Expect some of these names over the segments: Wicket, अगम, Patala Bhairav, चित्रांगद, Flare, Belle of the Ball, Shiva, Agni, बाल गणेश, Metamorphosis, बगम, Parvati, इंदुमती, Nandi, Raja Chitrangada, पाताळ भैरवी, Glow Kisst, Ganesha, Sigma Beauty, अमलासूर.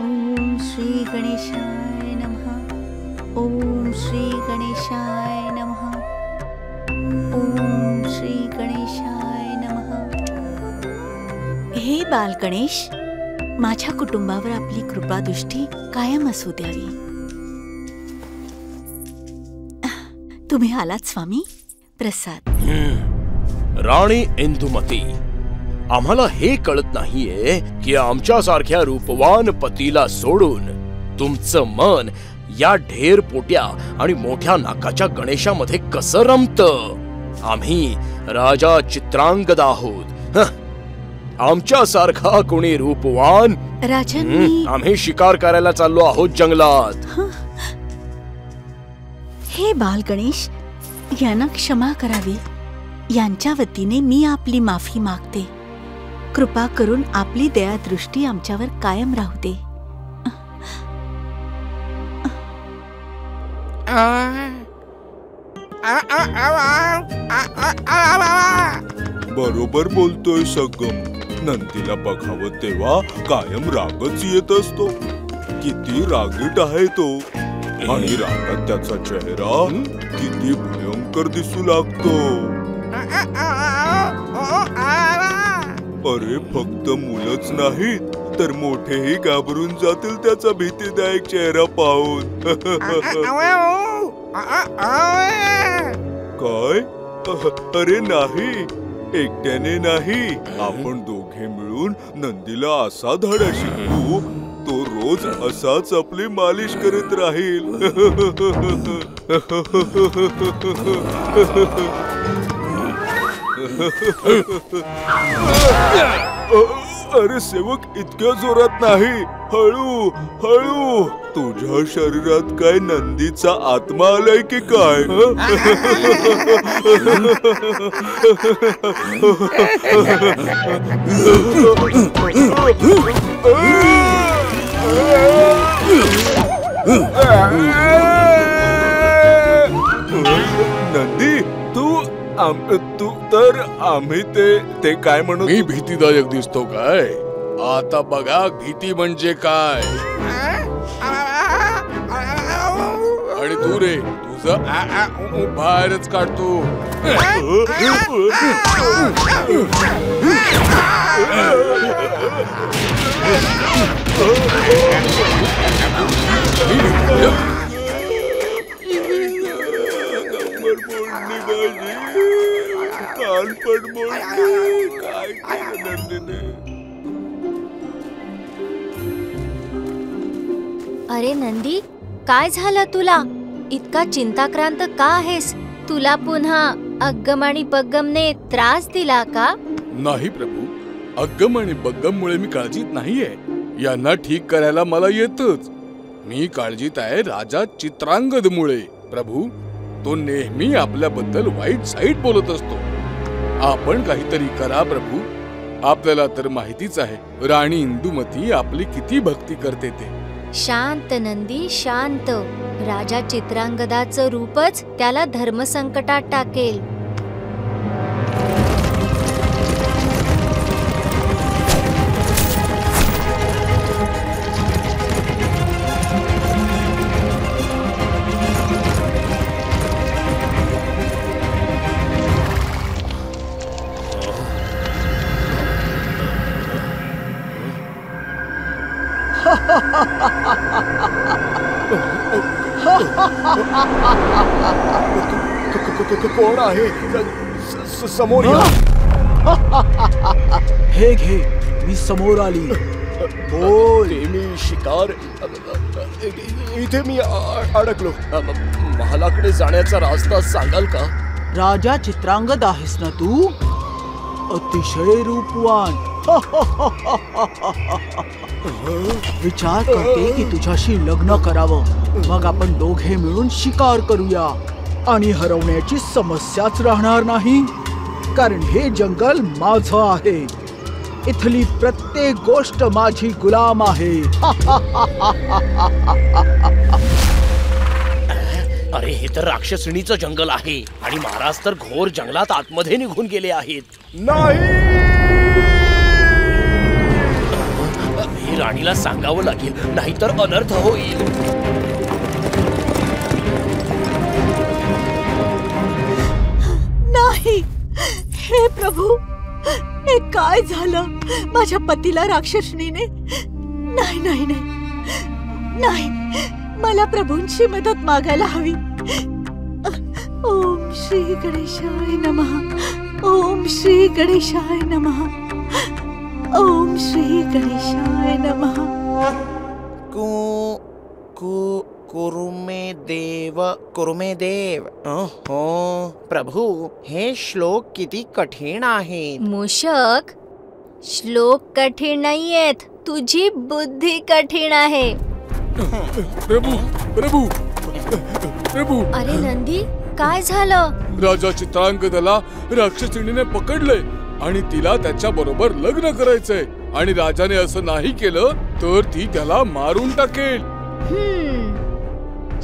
ओम श्री गणेशाय नमः। ओम श्री गणेशाय नमः। ओम श्री गणेशाय नमः। हे बाल गणेश, माझ्या कुटुंबावर आपली कृपा दृष्टी कायम असू द्यावी। तुम्ही आलात स्वामी, प्रसाद। राणी इंदुमती, आम्हाला हे कळत नाहीये की आमच्यासारख्या रूपवान पतीला सोडून तुमचं मन या ढेर पोट्या आणि मोठ्या नाकाच्या गणेशामध्ये कसं रमतं। आम्ही राजा चित्रांगदा आहोत, आमच्यासारखा कोणी रूपवान राजन। आम्ही शिकार करायला चाललो आहोत जंगलात। हे बाल गणेश, यांना क्षमा करावी। यांच्या वतीने मी आपली माफी मागते। कृपा करून आपली दया दृष्टी आमच्यावर कायम राहू दे। बरोबर बोलतोय सगम। नंदीला बघावं तेव्हा कायम रागच येत असतो। किती रागीट आहे तो, आणि रागात त्याचा चेहरा किती भयंकर दिसू लागतो। अरे फक्त मुलंच नाही तर मोठेही घाबरून जातील त्याचा भीतीदायक चेहरा पाहून। काय? अरे नाही, एकट्याने नाही, आपण दोघे मिळून नंदीला असा धडा शिकवू तो रोज असाच आपली मालिश करत राहील। अरे सेवक, इतक्या जोरात नाही, हळू हळू। तुझ्या शरीरात काय नंदीचा आत्मा आलाय की काय? नंदी तू तर आम्ही ते काय म्हणू? मी भीतीदायक दिसतो काय? आता बघा भीती म्हणजे काय। आणि तू रे, तुझं बाहेरच काढतो। अरे नंदी, काय झालं तुला? इतका चिंताक्रांत का आहेस? तुला पुन्हा अग्गम आणि बग्गमने त्रास दिला का? नाही प्रभू, अग्गम आणि बग्गम मुळे मी काळजीत नाहीये। यांना ठीक करायला मला येतच। मी काळजीत आहे राजा चित्रांगद मुळे। प्रभू, तो नेहमी आपल्याबद्दल वाईट साईट बोलत असतो। आपण काहीतरी करा प्रभू। आपल्याला तर माहितीच आहे राणी इंदुमती आपली किती भक्ती करते ते। शांत नंदी, शांत। राजा चित्रांगदाचं रूपच त्याला धर्मसंकटात टाकेल। कोण आहे समोर? हे घे, मी समोर आली। बोल। मी शिकार, इथे मी अडकलो। महालाकडे जाण्याचा रास्ता सांगाल का? राजा चित्रांगद आहेस ना तू? अतिशय रूपवान। विचार करते की तुझ्याशी लग्न करावं, मग आपण दोघे मिळून शिकार करूया आणि हरवण्याची समस्याच राहणार नाही। कारण हे जंगल माझं आहे। इथली प्रत्येक गोष्ट माझी गुलाम आहे। अरे हे तर राक्षसिणीचं जंगल आहे आणि महाराज तर घोर जंगलात आतमध्ये निघून गेले आहेत। नाही, राणीला सांगावं लागेल, नाहीतर अनर्थ होईल। नाही हे प्रभू, हे काय झालं? माझ्या पतीला राक्षसनीने? नाही नाही नाही नाही, मला प्रभूंची मदत मागायला हवी। ओम श्री गणेशाय नमः, ओम श्री गणेशाय नमः, ओम श्री गणेशाय नमः। कु कु कुरुमे देव ओहो प्रभु, हे श्लोक किती कठीण आहेत। मूषक, श्लोक कठीण नाहीयेत, तुझी बुद्धी कठीण आहे। प्रभु प्रभु प्रभु। अरे नंदी, काय झालं? राजा चित्रांगदाला राक्षसिणीने पकडले आणि तिला त्याच्या बरोबर लग्न करायचंय, आणि राजाने असं नाही केलं तर ती त्याला मारून टाकेल।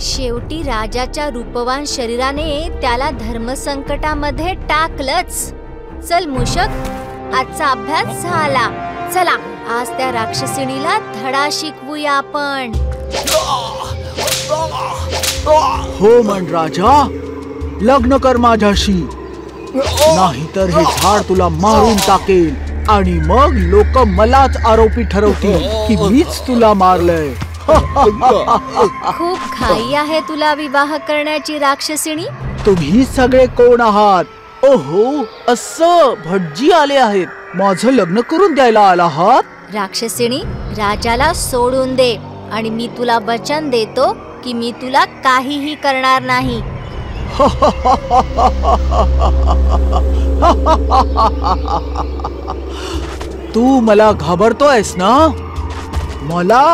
शेवटी राजाच्या रूपवान शरीराने त्याला धर्मसंकटामध्ये टाकलंच। चल मूषक, आजचा अभ्यास झाला, चला आज त्या राक्षसिणीला धडा शिकवूया आपण। हो मन राजा, लग्न कर माझ्याशी, नाहीतर हे झाड तुला मारून टाकेल आणि मग लोक मलाच आरोपी ठरवतील की मीच तुला मारलंय। खूप घाई आहे तुला विवाह करण्याची राक्षसिणी। तुम्ही सगळे कोण आहात? ओहो, असं भटजी आले आहेत, माझं लग्न करून द्यायला आला आहात? राक्षसिणी, राजाला सोडून दे, आणि मी तुला वचन देतो की मी तुला काहीही करणार नाही। तू मला घाबरतोयस ना? मला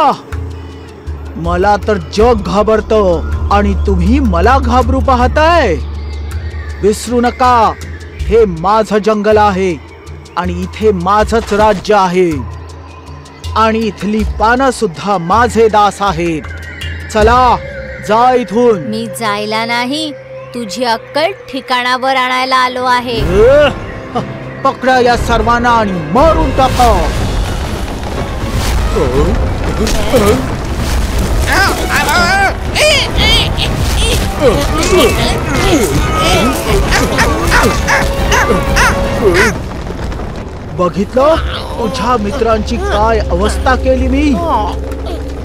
मला तर जग घाबरतो, आणि तुम्ही मला घाबरू पाहताय? विसरू नका, हे माझं जंगल आहे आणि इथे माझंच राज्य आहे, आणि इथली पानं सुद्धा माझे दास आहेत। चला जा इथून। मी जायला नाही, तुझी अक्कल ठिकाणावर आणायला आलो आहे। पकडा या सर्वांना आणि मारून टाका। बघितलं तुझ्या मित्रांची काय अवस्था केली मी?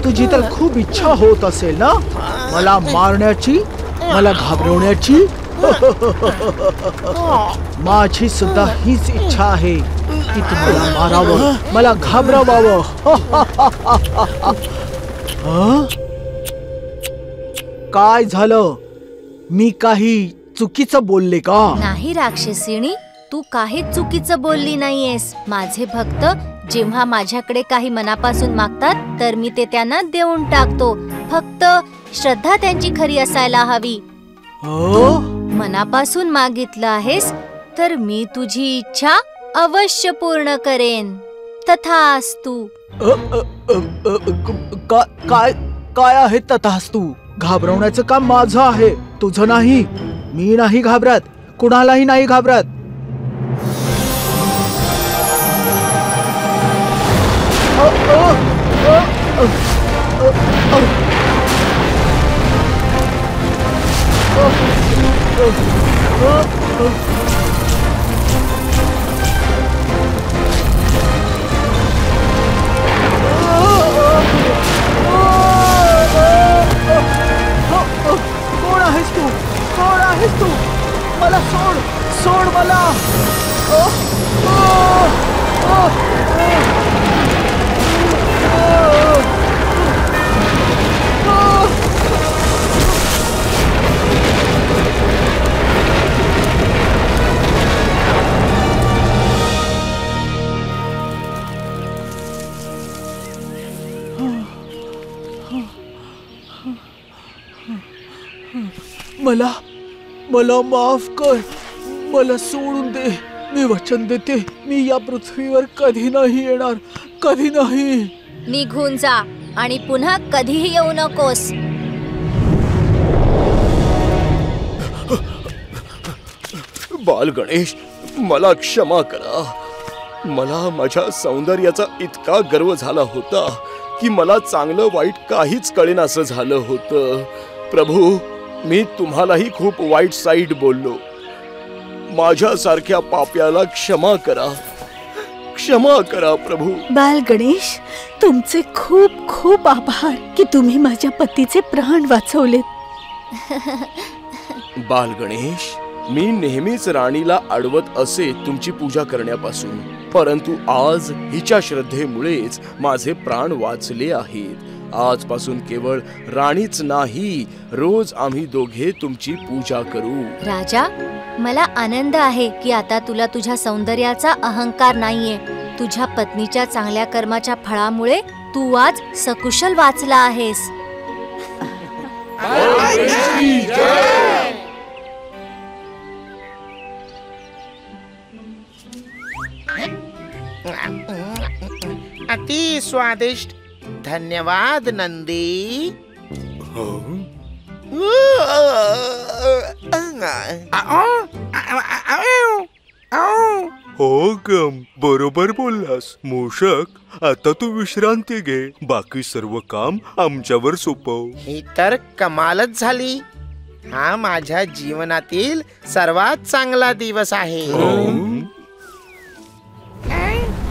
तुझी तर खूप इच्छा होत असेल ना मला मारण्याची, मला घाबरवण्याची? माझी सुद्धा हीच इच्छा आहे की तुम्हाला मारावं, मला घाबरवावं। काय झालं? मी काही चुकीचं बोलले का? नाही राक्षसिणी, तू काही चुकीचं बोलली नाहीयेस। माझे भक्त जेव्हा माझ्याकडे काही मनापासून मागतात तर मी ते त्यांना देऊन टाकतो, फक्त श्रद्धा त्यांची खरी असायला हवी। मनापासून मागितलं आहेस तर मी तुझी इच्छा अवश्य पूर्ण करेन। तथास्तु। काय काय आहे तथास्तु? घाबरवण्याचं काम माझं आहे, तुझं नाही। मी नाही घाबरत, कुणालाही नाही घाबरत। कोण आहेस तू? कोण आहेस तू? मला सोड, सोड मला। मला मला माफ कर, मला सोडून दे। मी वचन देते, मी या पृथ्वीवर कधी नाही येणार, कधी नाही। निघून जा आणि पुन्हा कधीही येऊ नकोस। बाल गणेश, मला क्षमा करा, मला माझ्या सौंदर्याचा इतका गर्व झाला होता की मला चांगलं वाईट काहीच कळेना असं झालं होतं। प्रभू, मी तुम्हालाही खूप वाईट साईड बोललो। माझ्यासारख्या पाप्याला क्षमा करा, क्षमा करा प्रभू। बाल गणेश, तुमचे खूप खूप आभार की तुम्ही माझ्या पतीचे प्राण वाचवलेत। बाल गणेश, मी नेहमीच राणीला अडवत असे तुमची पूजा करण्यापासून, परंतु आज हिच्या श्रद्धेमुळेच माझे प्राण वाचले आहेत। आजपासून केवळ राणीच नाही, रोज आम्ही दोघे तुमची पूजा करू। राजा, मला आनंद आहे की आता तुला तुझ्या सौंदर्याचा अहंकार नाहीये। तुझ्या पत्नीच्या चांगल्या कर्माच्या फळामुळे तू आज सकुशल वाचला आहेस। अति स्वादिष्ट, धन्यवाद नंदी। हो गम, बरोबर बोललास मूषक। आता तू विश्रांती घे, बाकी सर्व काम आमच्यावर सोपव। ही तर कमालच झाली। हा माझ्या जीवनातील सर्वात चांगला दिवस आहे।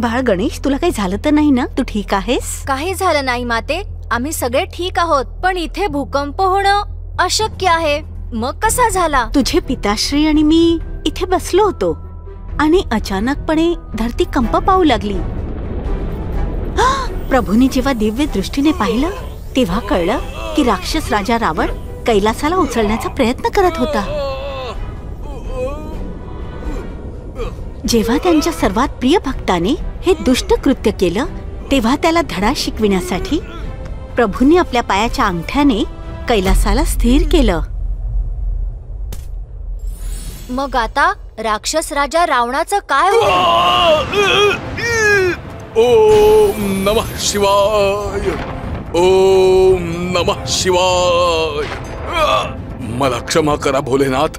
बाळ गणेश, तुला काही झालं तर नाही ना? तू ठीक आहेस? काही झालं नाही माते, आम्ही सगळे ठीक आहोत। पण इथे भूकंप होणं अशक्य आहे, मग कसा झाला? तुझे पिताश्री आणि मी इथे बसलो होतो आणि अचानकपणे धरती कंप पाहू लागली। प्रभूंनी जेव्हा दिव्य दृष्टीने पाहिलं तेव्हा कळलं की राक्षस राजा रावण कैलासाला उचलण्याचा प्रयत्न करत होता। जेव्हा त्यांच्या सर्वात प्रिय भक्ताने हे दुष्ट कृत्य केलं तेव्हा त्याला धडा शिकविण्यासाठी प्रभूंनी आपल्या पायाच्या अंगठ्याने कैलासाला स्थिर केलं। मग आता राक्षस राजा रावणाचं काय होईल? ओम नमः शिवाय, ओम नमः शिवाय। मला क्षमा करा भोलेनाथ,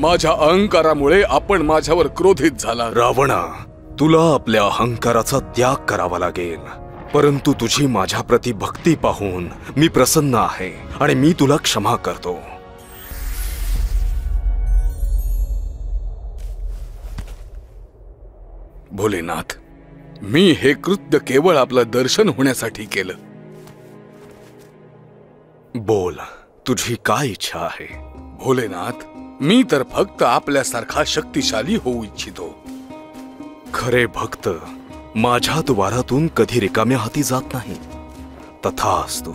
माझ्या अहंकारामुळे आपण माझ्यावर क्रोधित झाला। रावणा, तुला आपल्या अहंकाराचा त्याग करावा लागेल, परंतु तुझी माझ्या प्रति भक्ती पाहून मी प्रसन्न आहे आणि मी तुला क्षमा करतो। भोलेनाथ, मी हे कृत्य केवळ आपलं दर्शन होण्यासाठी केलं। बोल, तुझी काय इच्छा आहे? भोलेनाथ, मी तर फक्त आपल्यासारखा शक्तिशाली होऊ इच्छितो। खरे भक्त माझ्या द्वारातून कधी रिकाम्या हाती जात नाही। तथास्तु।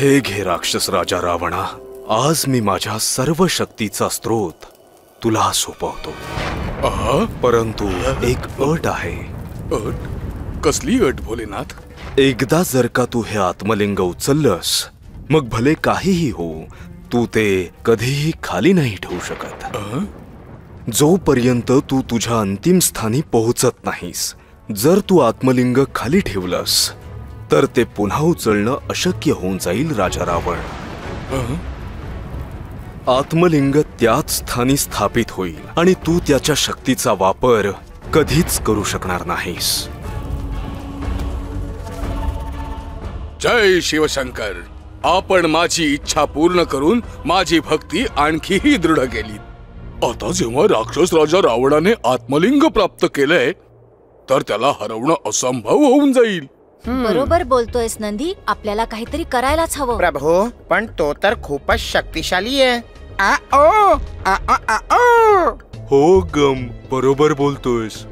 हे घे राक्षस राजा रावणा, आज मी माझ्या सर्व शक्तीचा स्रोत तुला सोपवतो। परंतु एक अट आहे। अट? कसली अट भोलेनाथ? एकदा जर का तू हे आत्मलिंग उचललंस, मग भले काहीही हो, तू ते कधीही खाली नाही ठेवू शकत, जोपर्यंत तू तुझ्या अंतिम स्थानी पोहोचत नाहीस। जर तू आत्मलिंग खाली ठेवलंस तर ते पुन्हा उचलणं अशक्य होऊन जाईल। राजा रावण, आत्मलिंग त्याच स्थानी स्थापित होईल आणि तू त्याच्या शक्तीचा वापर कधीच करू शकणार नाहीस। जय शिवशंकर, आपण माझी इच्छा पूर्ण करून माझी भक्ती आणखीही दृढ केली। आता जेव्हा राक्षस राजा रावणाने आत्मलिंग प्राप्त केलंय तर त्याला हरवणं असंभव होऊन जाईल। बरोबर बोलतोयस नंदी, आपल्याला काहीतरी करायलाच हवं। प्रभू, पण तो तर खूपच शक्तिशाली आहे। हो गम, बरोबर बोलतोयस,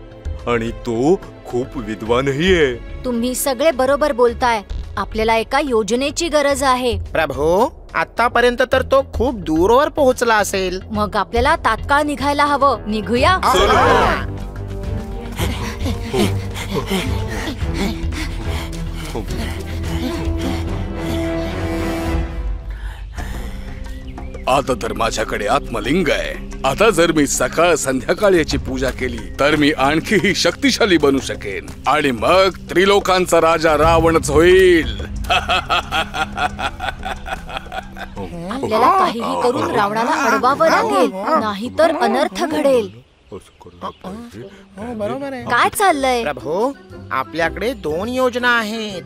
आणि तो खूप विद्वानही आहे। तुम्ही सगळे बरोबर बोलताय, आपल्याला एका योजनेची गरज आहे। प्रभू, आतापर्यंत तर तो खूप दूरवर पोहोचला असेल, मग आपल्याला तात्काळ निघायला हवं। निघूया। आता धर्माच्याकडे आत्मलिंग आहे. आता जर मी सकाळ संध्याकाळची पूजा केली तर मी आणखीही शक्तिशाली बनू शकेन आणि मग त्रिलोकांचा राजा रावणच होईल. आपल्याला काहीही करून रावणाला अडवावं लागेल, नाहीतर अनर्थ घडेल. काय चाललंय? प्रभू, आपल्याकडे दोन योजना आहेत.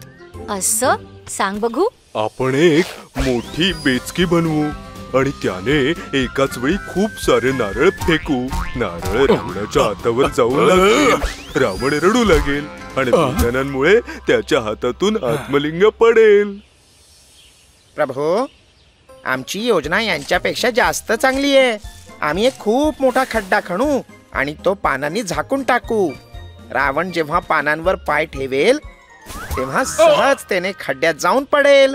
असं सांग बघू. आपण एक मोठी बेचकी बनवू आणि त्याने एकाच वेळी खूप सारे नारळ फेकू. नारळ रावणाच्या हातावर जाऊ लागेल, रावण रडू लागेल आणि विज्ञानांमुळे त्याच्या हातातून आत्मलिंग पडेल. प्रभू, आमची योजना यांच्यापेक्षा जास्त चांगली आहे. आम्ही एक खूप मोठा खड्डा खणू आणि तो पानांनी झाकून टाकू. रावण जेव्हा पानांवर पाय ठेवेल तेव्हा सहज त्याने खड्ड्यात जाऊन पडेल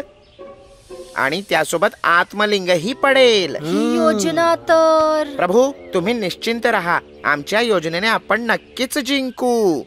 आणि त्यासोबत आत्मलिंग ही पडेल. ही योजना तर प्रभू तुम्ही निश्चिंत राहा, आमच्या योजनेने आपण नक्कीच जिंकू.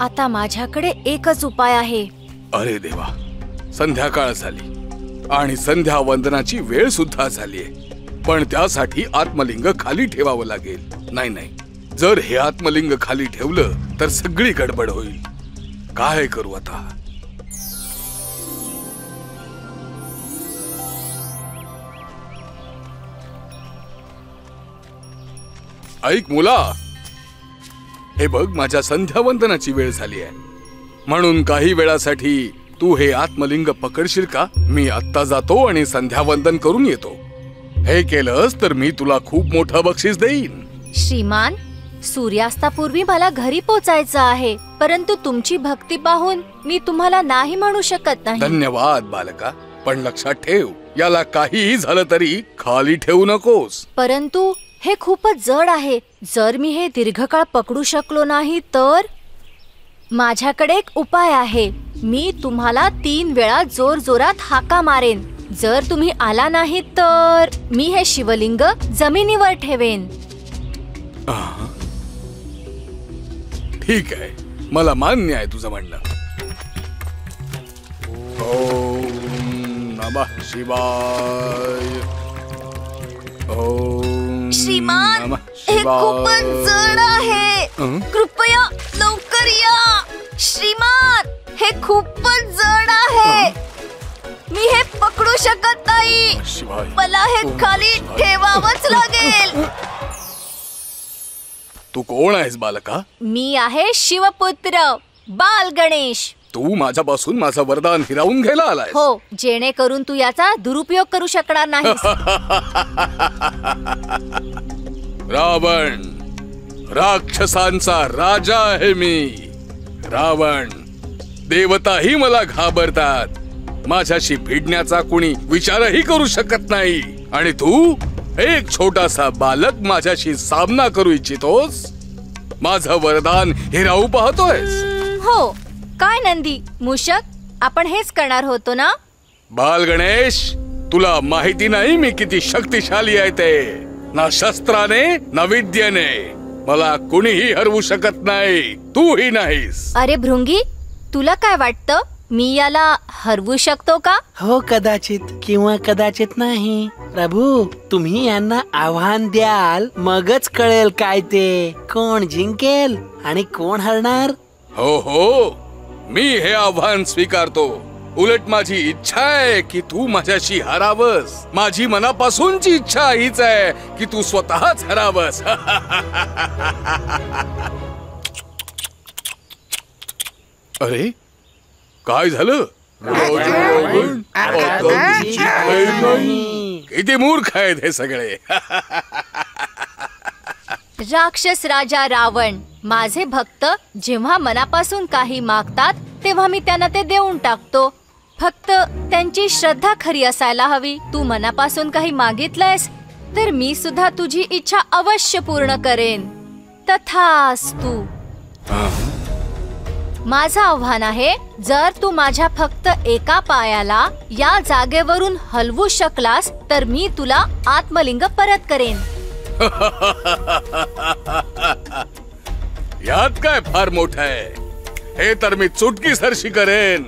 आता माझ्याकडे एकच उपाय आहे. अरे देवा, संध्याकाळ झाली आणि संध्या वंदनाची वेळ सुद्धा झाली आहे. पण त्यासाठी आत्मलिंग खाली ठेवावं लागेल. नाही नाही, जर हे आत्मलिंग खाली ठेवलं तर सगळी गडबड होईल. काय करू आता? ऐक मुला, हे बघ माझ्या संध्यावंदनाची वेळ झाली आहे, म्हणून काही वेळासाठी तू हे आत्मलिंग पकडशील का? मी आत्ता जातो आणि संध्यावंदन करून येतो. हे केलंस तर मी तुला खूप मोठं बक्षीस देईन. श्रीमान, सूर्यास्तापूर्वी मला घरी पोचायचं आहे, परंतु तुमची भक्ती पाहून मी तुम्हाला नाही म्हणू शकत नाही. धन्यवाद बालका, पण लक्षात ठेव, याला काहीही झालं तरी खाली ठेवू नकोस. परंतु हे खूपच जड आहे, जर मी हे दीर्घकाळ पकडू शकलो नाही तर माझ्याकडे एक उपाय आहे. मी तुम्हाला 3 वेळा जोर जोरात हाका मारेन. जर तुम्ही आला नाही तर मी हे शिवलिंग जमिनीवर ठेवेन. ठीक आहे, मला मान्य आहे तुझं म्हणणं. ओम नमः शिवाय. ओम. श्रीमान, हे खूपच जड आहे, कृपया लवकर या. श्रीमान, हे खूपच जड आहे, मी हे पकडू शकत नाही. मला हे खाली ठेवावंच लागेल. तू कोण आहेस बालका? मी आहे शिवपुत्र बाल गणेश. तू माझ्यापासून माझं वरदान हिरावून घ्यायला आलाय. हो, जेणेकरून तू याचा दुरुपयोग करू शकणार नाही. रावण, राक्षसांचा राजा आहे मी. रावण, देवताही मला घाबरतात. माझ्याशी भिडण्याचा कोणी विचारही करू शकत नाही. आणि तू, एक छोटासा बालक, माझ्याशी सामना करू इच्छितोस? माझं वरदान हिरावू पाहतोयस? हो. काय नंदी, मूषक, आपण हेच करणार होतो ना? बाल गणेश, तुला माहिती नाही मी किती शक्तिशाली आहे ते. ना शस्त्राने ना विद्येने मला कोणीही हरवू शकत नाही. तूही नाहीस. अरे भृंगी, तुला काय वाटतं, मी याला हरवू शकतो का? हो, कदाचित किंवा कदाचित नाही. प्रभू, तुम्ही यांना आव्हान द्याल, मगच कळेल काय ते कोण जिंकेल आणि कोण हरणार. हो हो, मी हे आव्हान स्वीकारतो. उलट माझी इच्छा आहे की तू माझ्याशी हरावस. माझी मनापासूनची इच्छा हीच आहे की तू स्वतःच हरावस. अरे, काय झालं? किती मूर्ख आहेत हे सगळे. राक्षस राजा रावण, माझे भक्त जेव्हा मनापासून काही मागतात तेव्हा मी त्यांना ते देऊन टाकतो. फक्त त्यांची श्रद्धा खरी असायला हवी. तू मनापासून काही मागितलंस तर मी सुद्धा तुझी इच्छा अवश्य पूर्ण करेन. तथास्तु. माझं आव्हान आहे, जर तू माझ्या फक्त एका पायाला या जागेवरून हलवू शकलास तर मी तुला आत्मलिंग परत करेन. यात काय फार मोठं आहे हे, तर मी चुटकी सरशी करेन.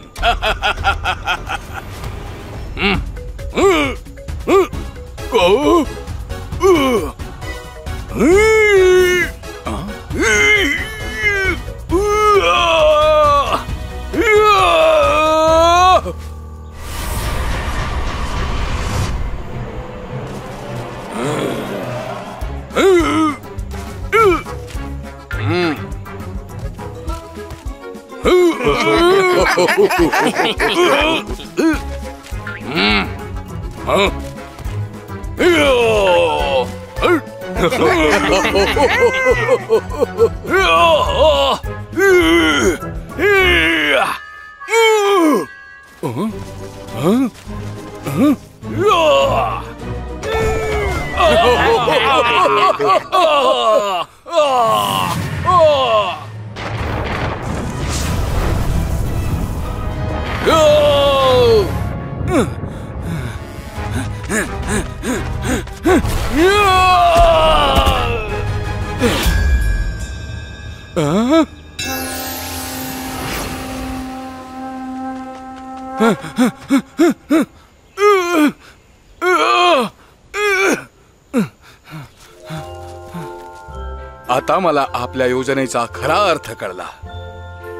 आता मला आपल्या योजनेचा खरा अर्थ कळला.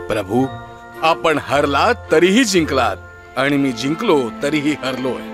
प्रभू, आपण हरलात तरीही जिंकलात आणि मी जिंकलो तरीही हरलोय.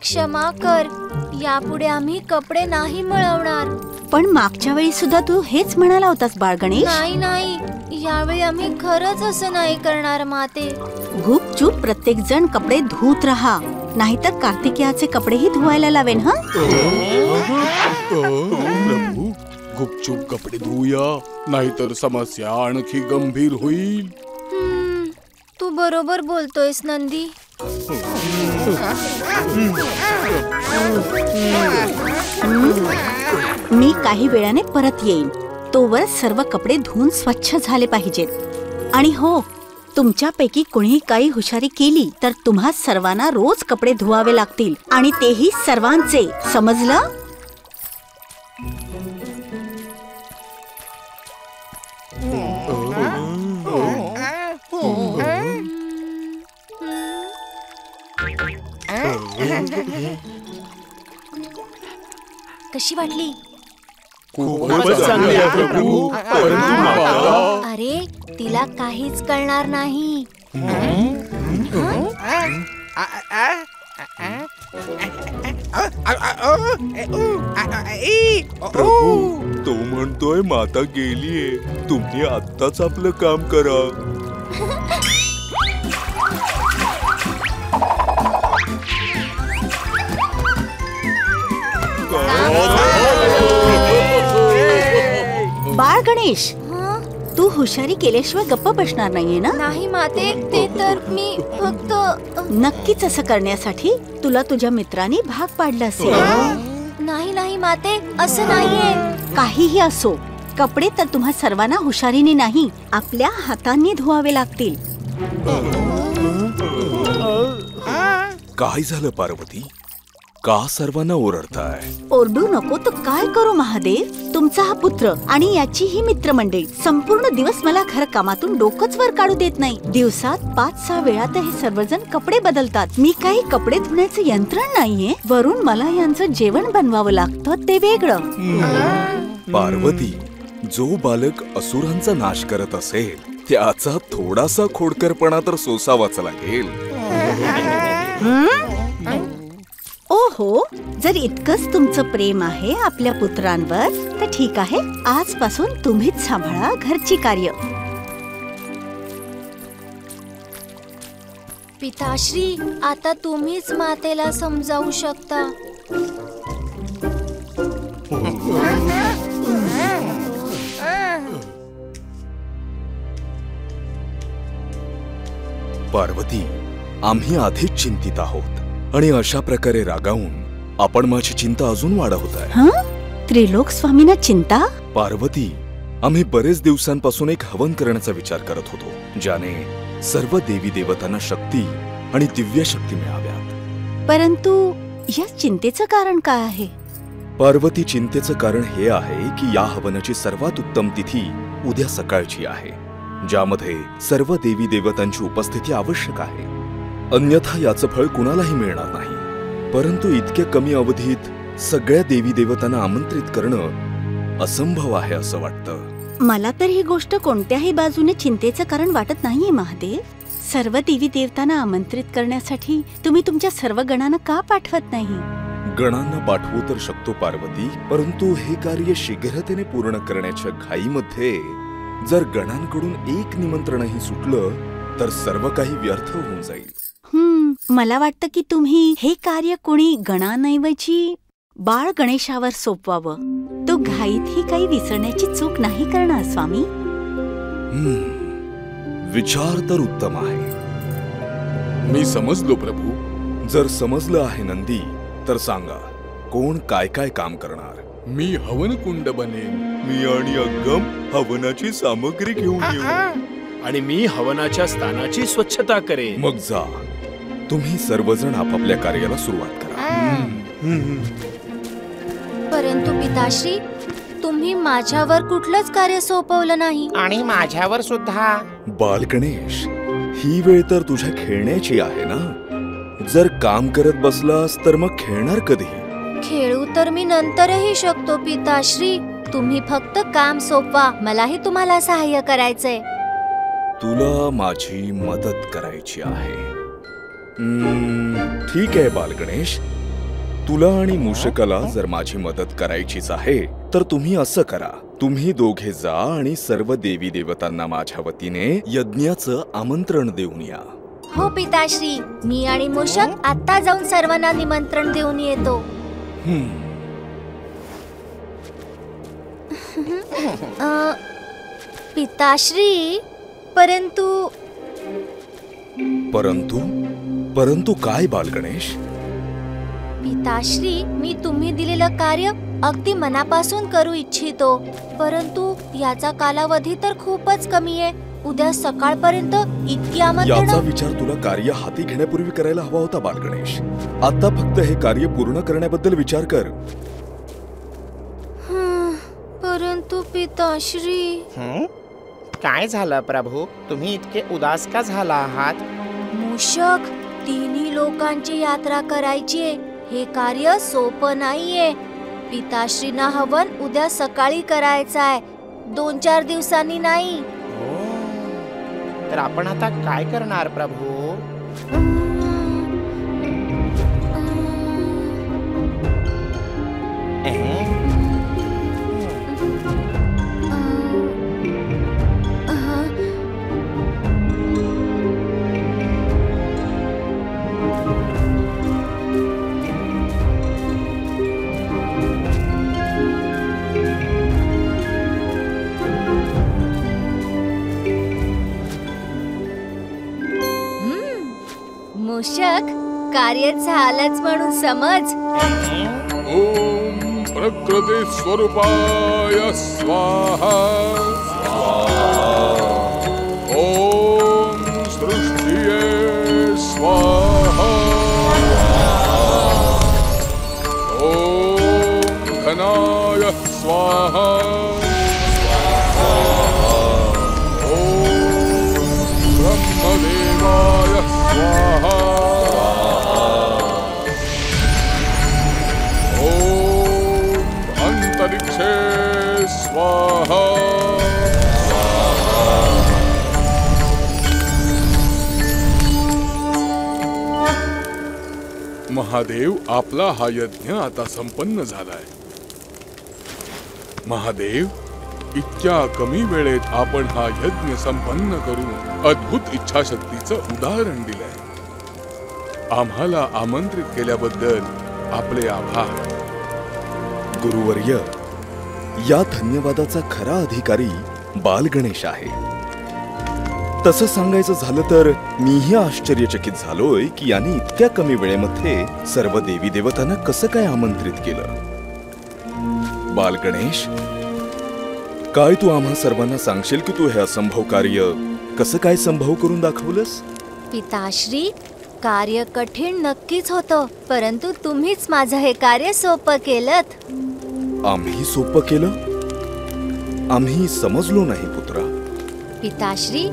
क्षमा कर, यापुढे आम्ही कपडे नाही मिळवणार. पण मागच्या वेळी सुद्धा तू हेच म्हणाला होतास बाळ गणेश. नाही नाही, यावेळी आम्ही खरच असं नाही करणार माते. गुपचूप प्रत्येक जण कपडे धुत राहा, नाहीतर कार्तिकेयाचे कपडेही धुवायला लावेन. हा प्रभू, गुपचूप कपडे धुया, नाहीतर समस्या आणखी गंभीर होईल. तू बरोबर बोलतोयस नंदी. मी काही वेळाने परत येईन, तोवर सर्व कपडे धुवून स्वच्छ झाले पाहिजेत. आणि हो, तुमच्यापैकी कोणी काही हुशारी केली तर तुम्हा सर्वांना रोज कपडे धुवावे लागतील, आणि तेही सर्वांचे. समजलं? कशी वाटली? खूपच चांगली आहे प्रभू. अरे, तिला काहीच कळणार नाही. प्रभू, तो म्हणतोय माता गेलीये, तुम्ही आत्ताच आपलं काम करा. बाळ गणेश, तू हुशारी केल्याशिवाय गप्प बसणार नाहीये ना? नाही माते, ते तर मी फक्त. नक्कीच असं करण्यासाठी तुला तुझ्या मित्रांनी भाग पाडला असेल. नाही नाही माते, असं नाहीये. काहीही असो, कपडे तर तुम्हा सर्वांना हुशारीने नाही, आपल्या हातांनी धुवावे लागतील. काय झालं पार्वती? का सर्वांना ओरडताय? ओरडू नको तर काय करू महादेव. तुमचा हा पुत्र आणि याची ही मित्रमंडळी संपूर्ण दिवस मला घर कामातून डोकंच वर काढू देत नाही. दिवसात 5-6 वेळा तर हे सर्वजण कपडे बदलतात. मी काही कपडे धुण्याचे यंत्र नाहीये. वरून मला यांचं जेवण बनवावं लागतं ते वेगळं. पार्वती, जो बालक असुरांचा नाश करत असेल त्याचा थोडासा खोडकरपणा तर सोसावाच लागेल. ओहो, जर इतकंच तुमचं प्रेम आहे आपल्या पुत्रांवर तर ठीक आहे. आजपासून तुम्हीच सांभाळा घरची कार्य. पिताश्री, आता तुम्हीच मातेला समजावू शकता. पार्वती, आम्ही आधीच चिंतित आहोत आणि अशा प्रकारे रागावून आपण माझी चिंता अजून वाढवत आहे. त्रिलोक स्वामींना चिंता? पार्वती, आम्ही बरेच दिवसांपासून एक हवन करण्याचा विचार करत होतो ज्याने सर्व देवी देवतांना शक्ती आणि दिव्य शक्ती मिळाव्यात. परंतु या चिंतेचं कारण काय आहे? पार्वती, चिंतेचं कारण हे आहे की या हवनाची सर्वात उत्तम तिथी उद्या सकाळची आहे ज्यामध्ये सर्व देवी देवतांची उपस्थिती आवश्यक आहे. अन्यथा याचं फळ कुणालाही मिळणार नाही. परंतु इतक्या कमी अवधीत सगळ्या देवी देवतांना आमंत्रित करणं असंभव आहे असं वाटतं. मला तर ही गोष्ट कोणत्याही बाजूने चिंतेचं कारण वाटत नाहीये महादेव. सर्व देवी देवतांना आमंत्रित करण्यासाठी तुम्ही तुमच्या सर्व गणांना का पाठवत नाही? गणांना पाठवू तर शकतो पार्वती, परंतु हे कार्य शीघ्रतेने पूर्ण करण्याच्या घाईमध्ये जर गणांकडून एक निमंत्रणही सुटलं तर सर्व काही व्यर्थ होऊन जाईल. मला वाटतं की तुम्ही हे कार्य कोणी गणांऐवजी बाळ गणेशावर सोपवावं. तो घाईत ही काही विसरण्याची चूक नाही करणार स्वामी. विचार तर उत्तम आहे. मी समजलो प्रभू. जर समजलं आहे नंदी तर सांगा कोण काय काय काम करणार? मी हवन कुंड बनेन. मी आणि अगम हवनाची सामग्री घेऊन येऊ आणि मी हवनाच्या स्थानाची स्वच्छता करेन. मग जा, तुम्ही सर्वजण आपापल्या कार्याला सुरुवात करा. परंतु पिताश्री, तुम्ही माझ्यावर कुठलंच कार्य सोपवलं नाही. आणि माझ्यावर सुद्धा. बाल गणेश, ही वेळ तर तुझ्या खेळण्याची आहे ना. जर काम करत बसलास तर मग खेळणार कधी? खेळू तर मी नंतरही शकतो पिताश्री. तुम्ही फक्त काम सोपवा. मलाही तुम्हाला सहाय्य करायचंय. तुला माझी मदत करायची आहे. ठीक आहे बाल गणेश, तुला आणि मुशकाला जर माझी मदत करायचीच आहे तर तुम्ही असं करा. तुम्ही दोघे जा आणि सर्व देवी देवतांना माझ्या वतीने यज्ञाचं आमंत्रण देऊन या. हो पिताश्री, मी आणि मुशक आता जाऊन सर्वांना निमंत्रण देऊन येतो. पिताश्री, परंतु परंतु परंतु काय बाल गणेश? पिताश्री, मी तुम्ही दिलेलं कार्य अगदी मनापासून करू इच्छितो. परंतु याचा कालावधी तर खूपच कमी आहे. उद्या सकाळपर्यंत इतकी आमंत्रण. याचा विचार तुला कार्य हाती घेण्यापूर्वी करायला हवा होता बाल गणेश. आता फक्त हे कार्य पूर्ण करण्याबद्दल विचार कर. परंतु पिताश्री. काय झालं प्रभू? तुम्ही इतके उदास का झाला आहात? मूषक, तिन्ही लोकांची यात्रा करायची. हे कार्य सोपं नाहीये. पिताश्रींना हवन उद्या सकाळी करायचं आहे, 2-4 दिवसांनी नाही. तर आपण आता काय करणार प्रभू? मुशक, कार्य झालंच म्हणून समज. ओम प्रकृती स्वरूपाय स्वाहा. ओम सृष्टिये स्वाहा. Swaha. Devaya Swaha. Om Antarikshe Swaha. Mahadev आपला हा यज्ञ आता संपन्न झालाय. महादेव, इतक्या कमी वेळेत आपण हा यज्ञ संपन्न करून अद्भुत इच्छाशक्तीचं उदाहरण दिलंय. आम्हाला आमंत्रित केल्याबद्दल आपले आभार. गुरुवर्य, या धन्यवादाचा खरा अधिकारी बाल गणेश आहे. तसं सांगायचं झालं तर मीही आश्चर्यचकित झालोय की याने इतक्या कमी वेळेमध्ये सर्व देवी देवतांना कसं काय आमंत्रित केलं. बाल गणेश, काय तू आम्हा सर्वांना सांगशील की तू हे असंभव कार्य कसं काय संभव करून दाखवलंस? पिताश्री, कार्य कठीण नक्कीच होतं, परंतु तुम्हीच माझं हे कार्य सोपं केलंत. आम्ही सोपं केलं? आम्ही समजलो नाही पुत्रा. पिताश्री,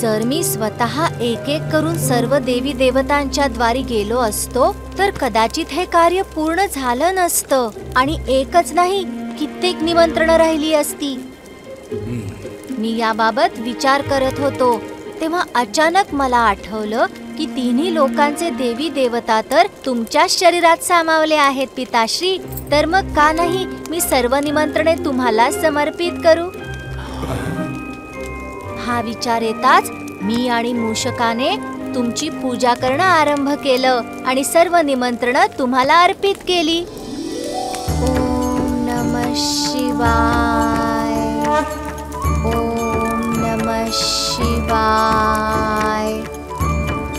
जर मी स्वतः एक एक करून सर्व देवी देवतांच्या द्वारी गेलो असतो तर कदाचित हे कार्य पूर्ण झालं नसतं आणि एकच नाही कित्येक निमंत्रण राहिली असती. मी याबाबत विचार करत होतो तेव्हा अचानक मला आठवलं की तिन्ही लोकांचे देवी देवता तर तुमच्या शरीरात सामावले आहेत पिताश्री, तर मग का नाही मी सर्व निमंत्रणे तुम्हाला समर्पित करू. हा विचार येताच मी आणि मूषकाने तुमची पूजा करणं आरंभ केलं आणि सर्व निमंत्रणं तुम्हाला अर्पित केली. ओम नमः शिवाय. ओम नमः शिवाय.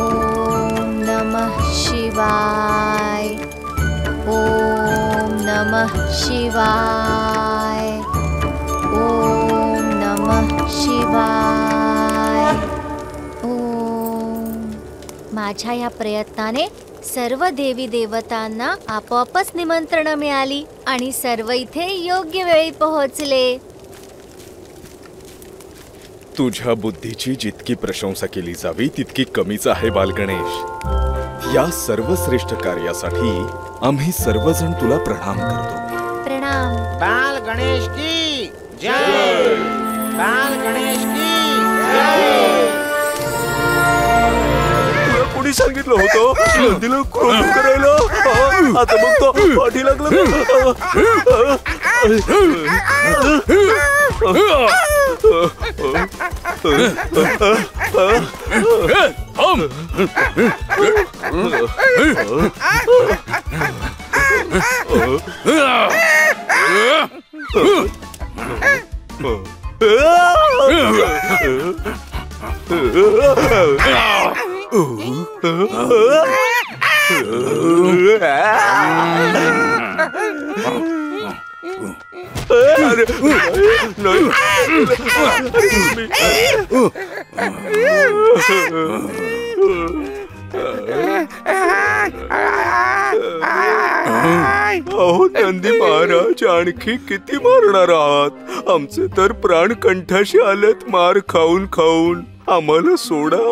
ओम नमः शिवाय. ओम नमः शिवाय. ओम नमः शिवाय. ओम. माझ्या या प्रयत्नाने सर्व देवी देवतांना आपोआपच निमंत्रण मिळाली आणि सर्व इथे योग्य वेळी पोहोचले. तुझ्या बुद्धीची जितकी प्रशंसा केली जावी तितकी कमीच आहे बालगणेश. या सर्व श्रेष्ठ कार्यासाठी आम्ही सर्वजण तुला प्रणाम करतो. प्रणाम. बाल गणेश की जय. बाल गणेश की जय. तुला कोणी सांगितलं होतं नंदीला क्रोध करायला? आता मग तो पाठी लागला. नंदी महाराज, आणखी किती मारणार आहात? आमचे तर प्राण कंठाशी आलेत मार खाऊन खाऊन. आम्हाला सोडा,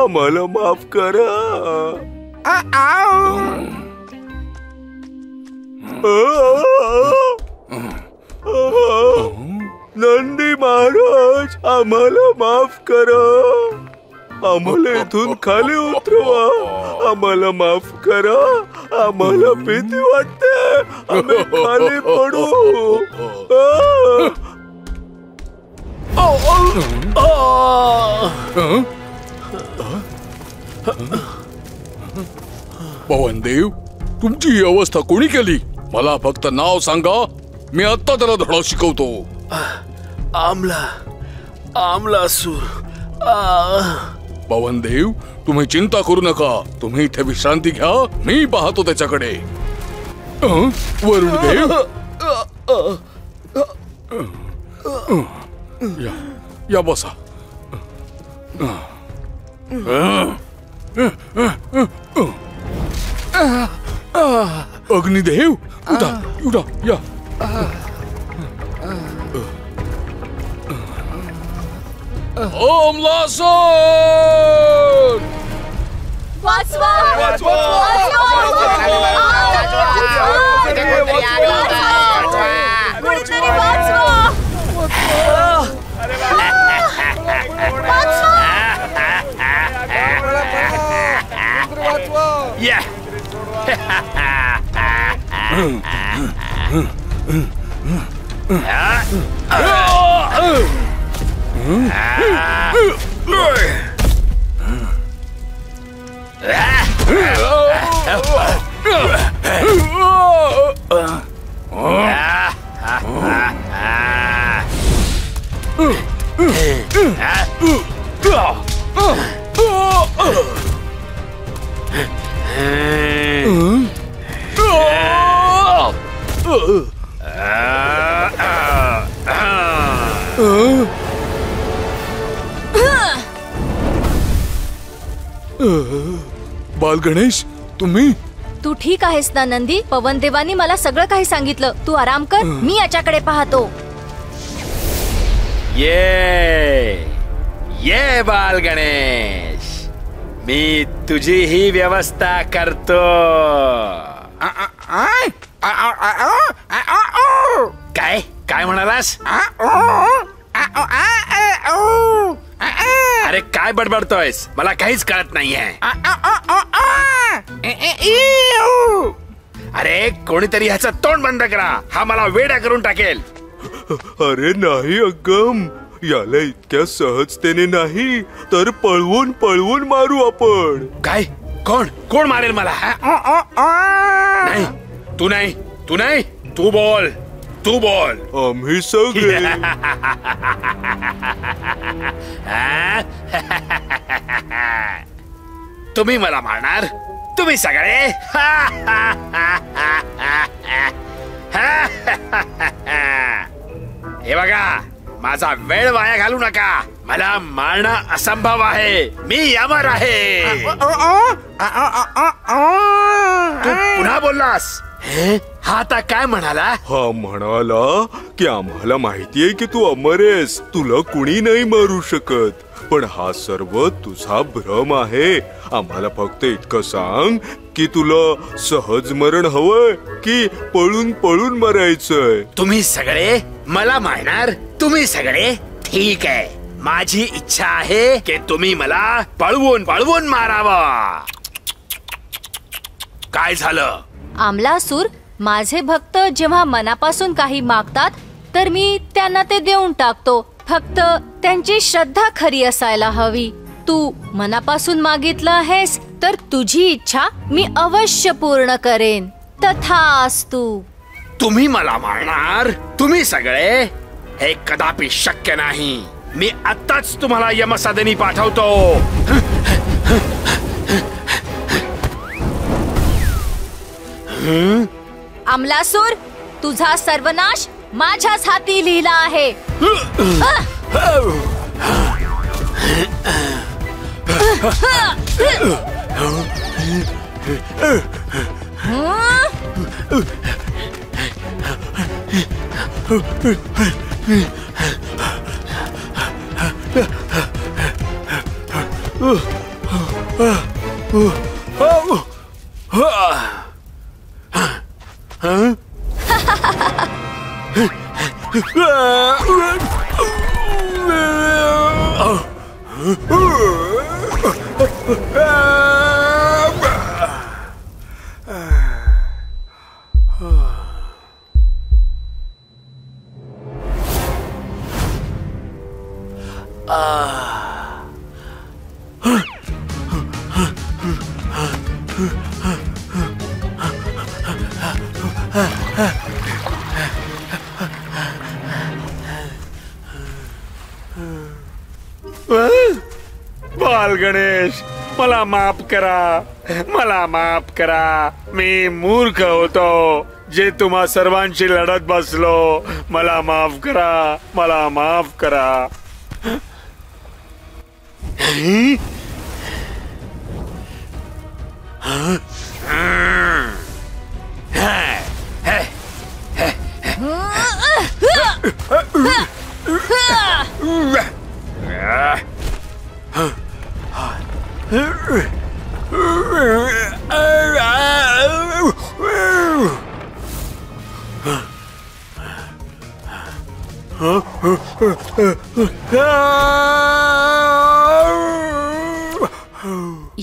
आम्हाला माफ करा. नंदी महाराज, आम्हाला माफ करा. आम्हाला इथून खाली उतरवा. आम्हाला माफ करा. आम्हाला भीती वाटते. आम्ही खाली पडू. पवनदेव, तुमची ही अवस्था कोणी केली? मला फक्त नाव सांगा, मी आता त्याला धडा शिकवतो. आमलासूर. पवनदेव, तुम्ही चिंता करू नका. तुम्ही इथे विश्रांती घ्या, मी पाहतो त्याच्याकडे. वरुण देव, या बसा. अग्निदेव, उठा उठा, या. Amalasuran! What's wrong? Yeah. बाल गणेश, तुम्ही तू ठीक आहेस ना नंदी? पवन देवानी मला सगळं काही सांगितलं. तू आराम कर, मी याच्याकडे पाहतो. ये ये बाल गणेश, मी तुझी ही व्यवस्था करतो. काय काय म्हणालास? अरे काय बडबडतोयस? मला काहीच कळत नाहीये. अरे कोणीतरी ह्याचं तोंड बंद करा, हा मला वेडा करून टाकेल. अरे नाही अगम, याला इतक्या सहजतेने नाही तर पळवून पळवून मारू आपण. काय? कोण कोण मारेल मला? नाही तू, नाही तू, नाही तू, बोल तू बोल. आम्ही सगळे. तुम्ही मला मारणार? तुम्ही सगळे? हे बघा, माझा वेळ वाया घालू नका. मला मारणं असंभव आहे. मी यावर आहे. तू पुन्हा बोललास. हा आता काय म्हणाला? हा म्हणाला की आम्हाला माहितीये की तू अमर आहेस, तुला कुणी नाही मारू शकत, पण हा सर्व तुझा भ्रम आहे. आम्हाला फक्त इतकं सांग की तुला सहज मरण हवंय की पळून पळून मरायचंय? तुम्ही सगळे मला मारणार? तुम्ही सगळे? ठीक आहे, माझी इच्छा आहे की तुम्ही मला पळवून पळवून मारावा. काय झालं? अमलासूर, माझे भक्त जेव्हा मनापासून काही मागतात तर मी त्यांना ते देऊन टाकतो. फक्त त्यांची श्रद्धा खरी असायला हवी. तू मनापासून मागितलं आहेस तर तुझी इच्छा मी अवश्य पूर्ण करेन. तथास्तु. तुम्ही मला मारणार? तुम्ही सगळे? हे कदापि शक्य नाही. मी आत्ताच तुम्हाला यमसदनी पाठवतो. अमलासूर, तुझा सर्वनाश माझ्याच हाती लिहिला आहे. बाल गणेश, मला माफ करा, मला माफ करा. मी मूर्ख होतो जे तुम्हा सर्वांशी लढत बसलो. मला माफ करा, मला माफ करा.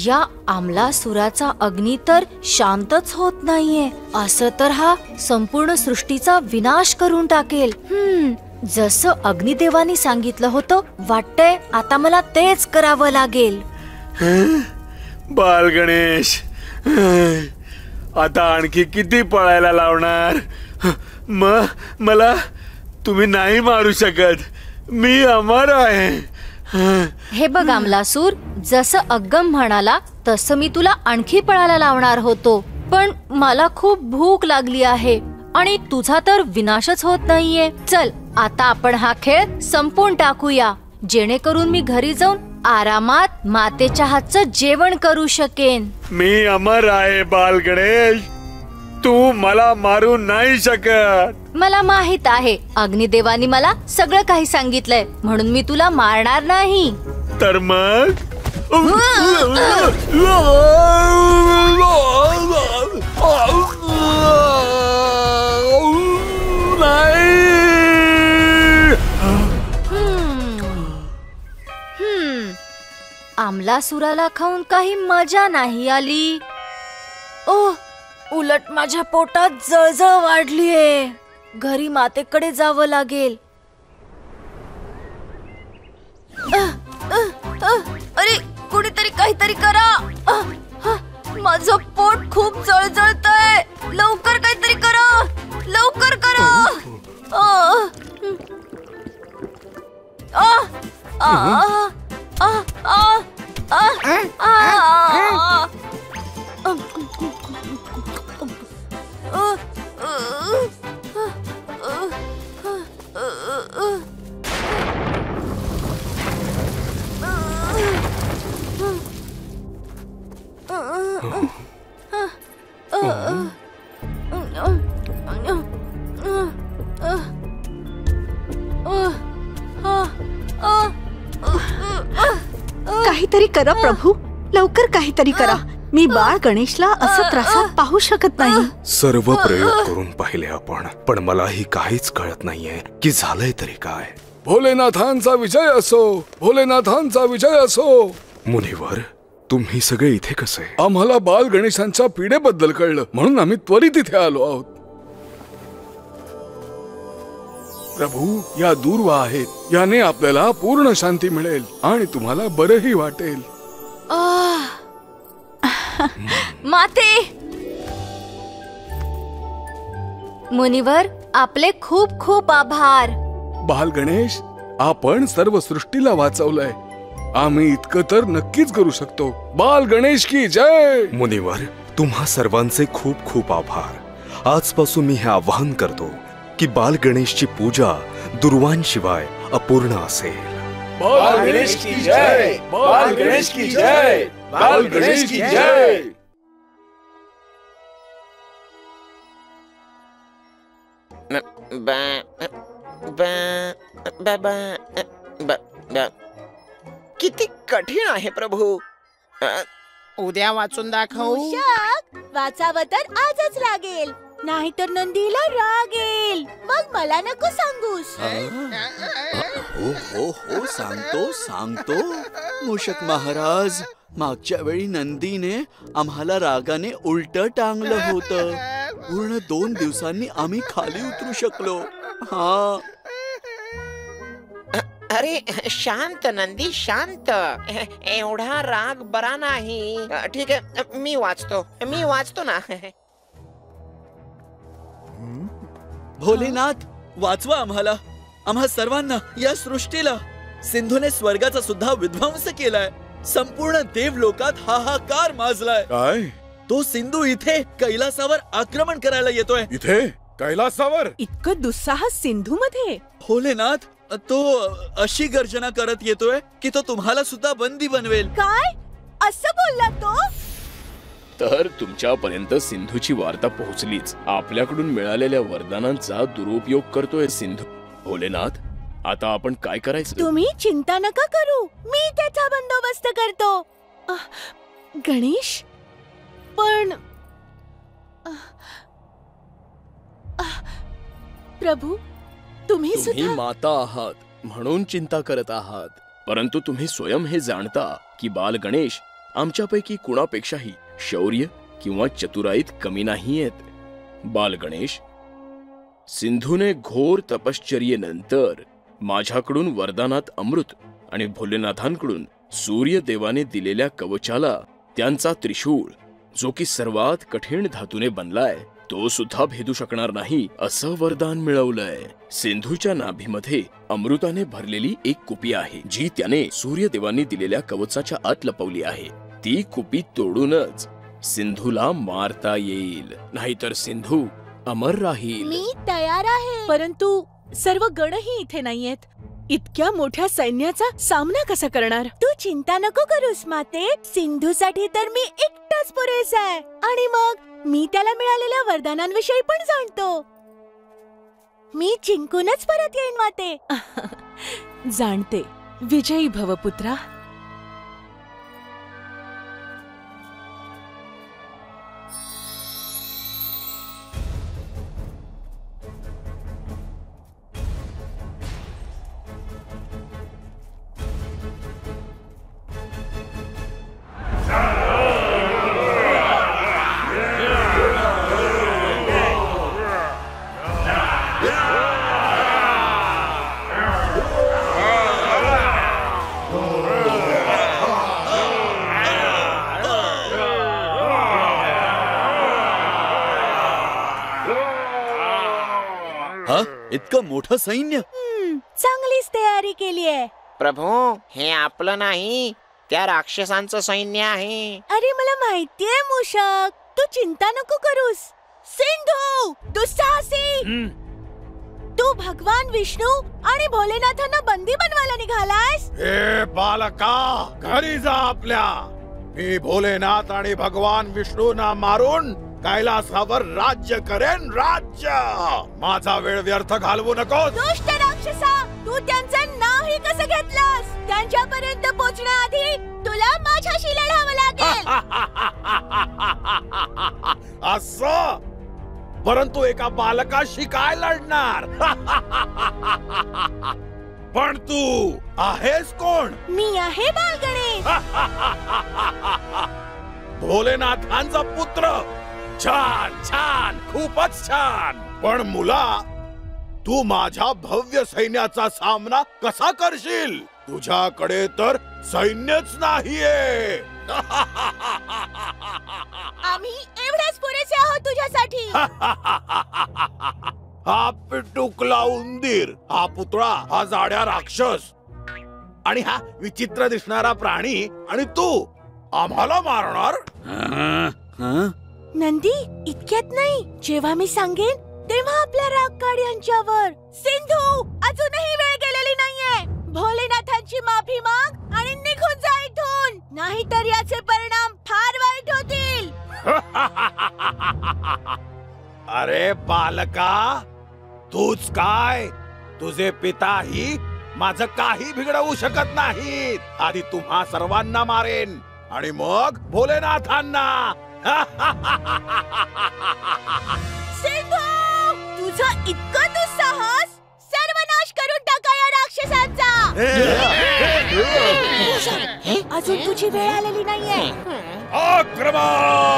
या अमलासुराचा अग्नी तर शांतच होत नाहीये, असं तर हा संपूर्ण सृष्टीचा विनाश करून टाकेल। जसं अग्निदेवानी सांगितलं होतं, वाटतंय आता मला तेच करावं लागेल। बाल गणेश, आता आणखी किती पळायला लावणार? मला तुम्ही नाही मारू शकत, मी अमर आहे। हे बघ अमलासूर, जसं अगम म्हणाला तसं मी तुला आणखी पळायला लावणार होतो, पण मला खूप भूक लागली आहे आणि तुझा तर विनाशच होत नाहीये। चल आता आपण हा खेळ संपून टाकूया, जेणेकरून मी घरी जाऊन आरामात मातेच्या हातचं जेवण करू शकेन। मी अमर आहे बाल गणेश, तू मला मारू नाही शकत। मला माहित आहे, अग्निदेवानी मला सगळं काही सांगितलंय, म्हणून मी तुला मारणार नाही। तर मग अमलासुराला खाऊन काही मजा नाही आली। ओह, उलट माझ्या पोटात जळजळ वाढलीये, घरी मातेकडे जावं लागेल। अरे कोणीतरी काहीतरी करा, माझं पोट खूप जळजळतंय, लवकर काहीतरी करा, लवकर करा। काहीतरी करा प्रभू, लवकर काहीतरी करा, मी बाळ गणेशला असं त्रासात पाहू शकत नाही। सर्व प्रयोग करून पाहिले आपण, पण मलाही काहीच कळत नाहीये की झालंय तरी काय। भोलेनाथांचा विजय असो, भोलेनाथांचा विजय असो। मुनिवर, तुम्ही सगळे इथे कसे? आम्हाला बाल गणेशांच्या पीडेबद्दल कळलं, म्हणून आम्ही त्वरित इथे आलो आहोत। प्रभू, या दूर्वा आहेत, याने आपल्याला पूर्ण शांती मिळेल आणि तुम्हाला बरंही वाटेल। माते, मुनिवर आपले खूप खूप आभार। बाल गणेश, आपण सर्व सृष्टीला वाचवलंय, आम्ही इतकं तर नक्कीच करू शकतो। बाल गणेश की जय। मुनिवर, तुम्हा सर्वांचे खूप खूप आभार। आजपासून मी हे आवाहन करतो की बाल गणेश ची पूजा दुर्वांशिवाय अपूर्ण असेल। बाल गणेश की जय, बाल गणेश की जय, बाल गणेश की जय। किती कठीण आहे प्रभू, उद्या वाचून दाखवू। मुशक, वाचावं तर आजच लागेल, नाहीतर नंदीला राग येईल, मग मला नको सांगूस। हो हो हो, सांगतो सांगतो। मुशक महाराज, मागच्या वेळी नंदीने आम्हाला रागाने उलट टांगलं होतं, पूर्ण 2 दिवसांनी आम्ही खाली उतरू शकलो। हा, अरे शांत नंदी, शांत, एवढा राग बरा नाही। ठीक आहे, मी वाचतो ना। भोलेनाथ, वाचवा आम्हाला, आम्हा सर्वांना, या सृष्टीला। सिंधूने स्वर्गाचा सुद्धा विध्वंस केलाय, संपूर्ण देवलोकात हाहाकार माजलाय। काय? तो सिंधू इथे कैलासावर आक्रमण करायला येतोय। इथे कैलासावर? इतकं दुस्साह सिंधू मध्ये? भोलेनाथ, तो अशी गर्जना करत येतोय की तो तुम्हाला सुद्धा बंदी बनवेल। काय असं बोलला तो? तर तुमच्यापर्यंत सिंधूची वार्ता पोहोचलीच, आपल्याकडून मिळालेल्या वरदानांचा दुरुपयोग करतोय सिंधू। भोलेनाथ, आता आपण काय करायचं? तुम्ही चिंता नका करू, मी त्याचा बंदोबस्त करतो। गणेश पण प्रभु तुम्ही माता आहात म्हणून चिंता करत आहात, परंतु तुम्ही स्वयं हे जाणता की बाल गणेश आमच्यापैकी कुणापेक्षाही शौर्य किंवा चतुराईत कमी नाहीयेत। बाल गणेश, सिंधूने घोर तपश्चर्येनंतर माझ्याकडून वरदानात अमृत आणि भोलेनाथांकडून सूर्यदेवाने दिलेल्या कवचाला त्यांचा त्रिशूळ, जो की सर्वात कठीण धातूने बनलाय, तो सुद्धा भेदू शकणार नाही असं वरदान मिळवलंय। सिंधूच्या नाभीमध्ये अमृताने भरलेली एक कुपी आहे, जी त्याने सूर्यदेवांनी दिलेल्या कवचाच्या आत लपवली आहे। ती कुपी तोडूनच सिंधूला मारता येईल, नाहीतर सिंधू अमर राहील। मी तयार आहे, परंतु सर्व गणही इथे नाहीयेत। इतक्या मोठ्या सैन्याचा सामना कसा करणार? तू चिंता नको करूस माते, सिंधूसाठी तर मी एकटाच पुरेसा आहे, आणि मग मी त्याला मिळालेल्या वरदानांविषयी पण जाणतो। मी जिंकूनच परत येईन माते। जाणते, विजयी भव पुत्रा। इतका मोठा सैन्य, चांगलीच तयारी केली आहे। प्रभू, हे आपलं नाही, त्या राक्षसांचं सैन्य आहे। अरे मला माहिती आहे मुशक, तू चिंता नको करूस। सिंधू, तू साहसी, तू भगवान विष्णू आणि भोलेनाथांना बंदी बनवायला निघालास। हे बालका, घरी जा आपल्या। मी भोलेनाथ आणि भगवान विष्णूंना मारून कैलासावर राज्य करेन, राज्य। माझा वेळ व्यर्थ घालवू नकोस। दुष्ट राक्षसा, तू त्यांचं नावही कसं घेतलास? त्यांच्यापर्यंत पोहोचण्याआधी तुला माझ्याशी लढावं लागेल। असं? परंतु एका बालकाशी काय लढणार? पण तू आहेस कोण? मी आहे बाल गणेश, भोलेनाथांचा पुत्र। छान छान, खूपच छान। पण मुला, तू माझ्या भव्य सैन्याचा सामना कसा करशील? तुझ्याकडे तर सैन्यच नाहीये। आम्ही एवढेच पुरेसे आहोत तुझ्यासाठी। हा पिटुकला उंदीर, हा पुतळा, हा जाड्या राक्षस आणि हा विचित्र दिसणारा प्राणी, आणि तू आम्हाला मारणार? नंदी, इतक्यात नाही, जेव्हा मी सांगेन तेव्हा आपला राग काढ यांच्यावर। सिंधू, अजूनही वेळ गेलेली नाहीये, भोलेनाथांची माफी माग आणि निघून जा इथून, नाहीतर याचे परिणाम फार वाईट होतील। अरे बालका, तूच काय, तुझे पिताही माझं काही बिघडवू शकत नाहीत। आधी तुम्हा सर्वांना मारेन आणि मग भोलेनाथांना। सिंधू, तुझा इतका दुस्साहस, सर्वनाश करून टाका या राक्षसांचा। अजून तुझी वेळ आलेली नाहीये। आक्रमण।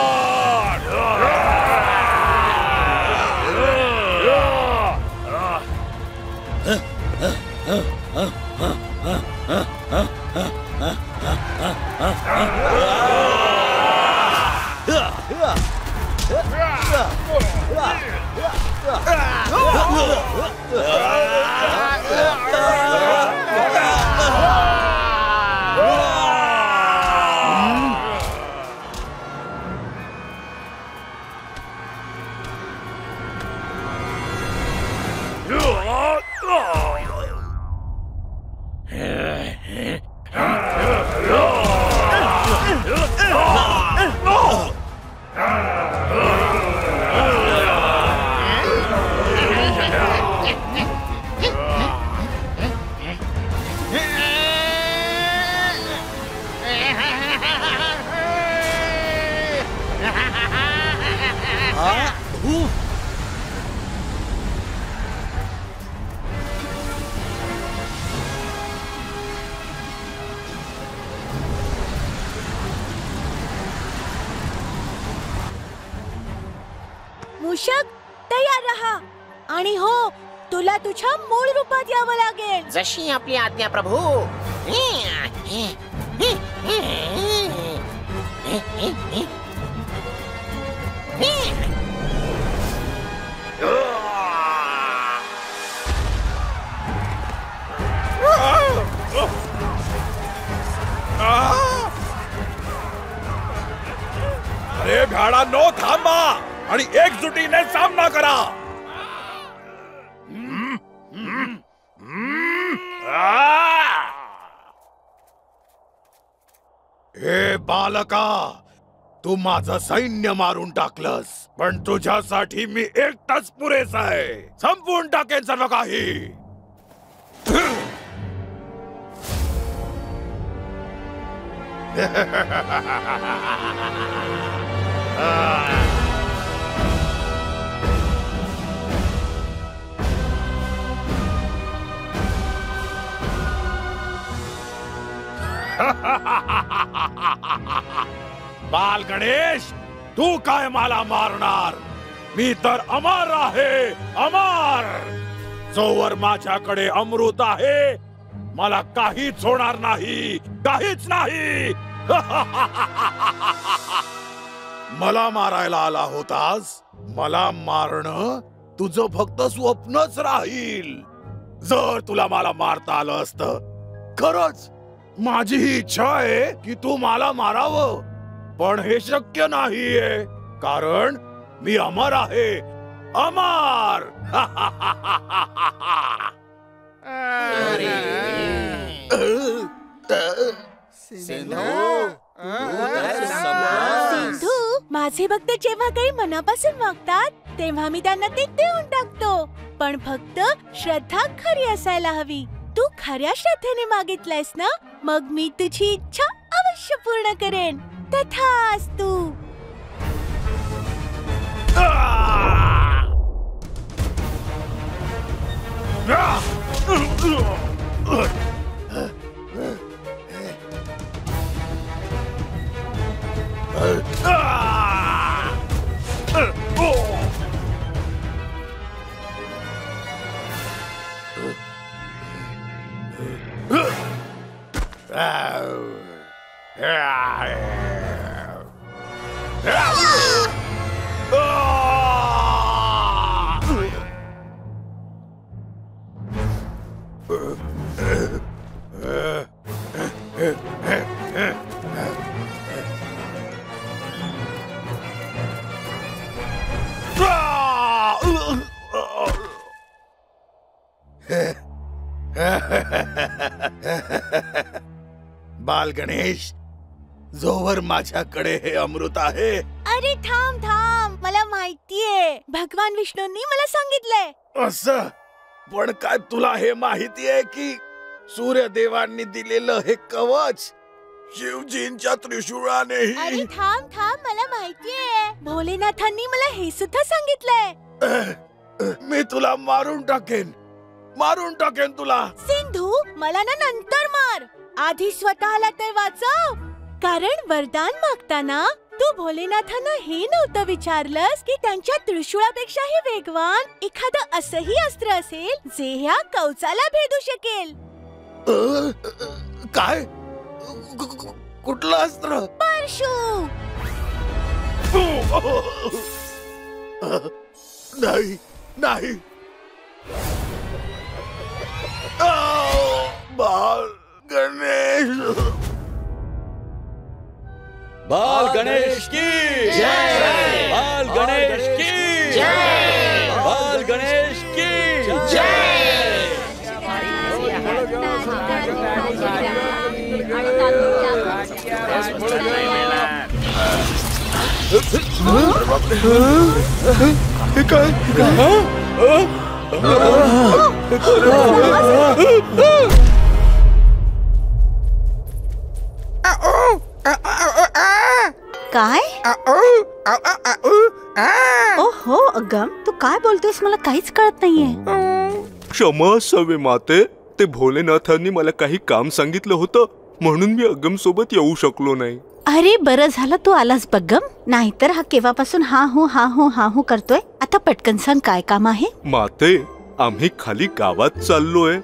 मुशक तैयार रहा आणि हो तुला तुझ्या मूळ रूपात यावं लागेल जशी आपली आज्ञा प्रभू अरे भाड़ा नो थांबा आणि एकजुटीने सामना करा हे बालका तू माझं सैन्य मारून टाकलंस पण तुझ्यासाठी मी एकटाच पुरेसा आहे संपूर्ण टाकेन सर्व काही बाल गणेश तू काय मला मारणार मी तर अमर आहे अमर जोवर माझ्याकडे अमृत आहे मला काहीच होणार नाही काहीच नाही मला मारायला आला होतास मला मारणं तुझं फक्त स्वप्नच राहील जर तुला मला मारता आलं असतं खरंच माझी ही इच्छा आहे की तू मला मारावं पण हे शक्य नाहीये कारण मी अमर आहे अमर सिंधू माझे भक्त जेव्हा काही मनापासून मागतात तेव्हा मी त्यांना ते देऊन टाकतो पण फक्त श्रद्धा खरी असायला हवी तू खऱ्या श्रद्धेने मागितलंयस ना मग मी तुझी इच्छा अवश्य पूर्ण करेन तथास्तु बाल गणेश जोवर माझ्याकडे हे अमृत आहे अरे थांब थांब मला माहितीये भगवान विष्णूंनी मला सांगितलंय असं पण काय तुला हे माहिती आहे की सूर्यदेवांनी दिलेलं हे कवच शिवजींच्या त्रिशूळाने अरे थांब थांब मला माहितीये भोलेनाथांनी मला हे सुद्धा सांगितलंय मी तुला मारून टाकेन तुला सिंधू मला ना नंतर मार आधी स्वतःला ते वाचव कारण वरदान मागताना तू भोलेनाथांना हे नव्हतं विचारलंस की त्यांच्या त्रिशूळापेक्षाही वेगवान एखादं असंही अस्त्र असेल जे ह्या कवचाला भेदू शकेल काय कुठलं अस्त्र परशु नाही नाही बाल गणेश बाल गणेश की जय बाल गणेश की जय बाल गणेश की जय काय? ओहो अगम, तू काय बोलतोयस? मला काहीच कळत नाहीये. क्षमा सवे माते, ते भोलेनाथांनी मला काही काम सांगितलं होतं म्हणून मी अगम सोबत येऊ शकलो नाही. अरे बरं झालं तू आलास बगम, नाहीतर हा केव्हापासून हा हो करतोय. आता पटकन सांग काय काम आहे? माते, आम्ही खाली गावात चाललोय.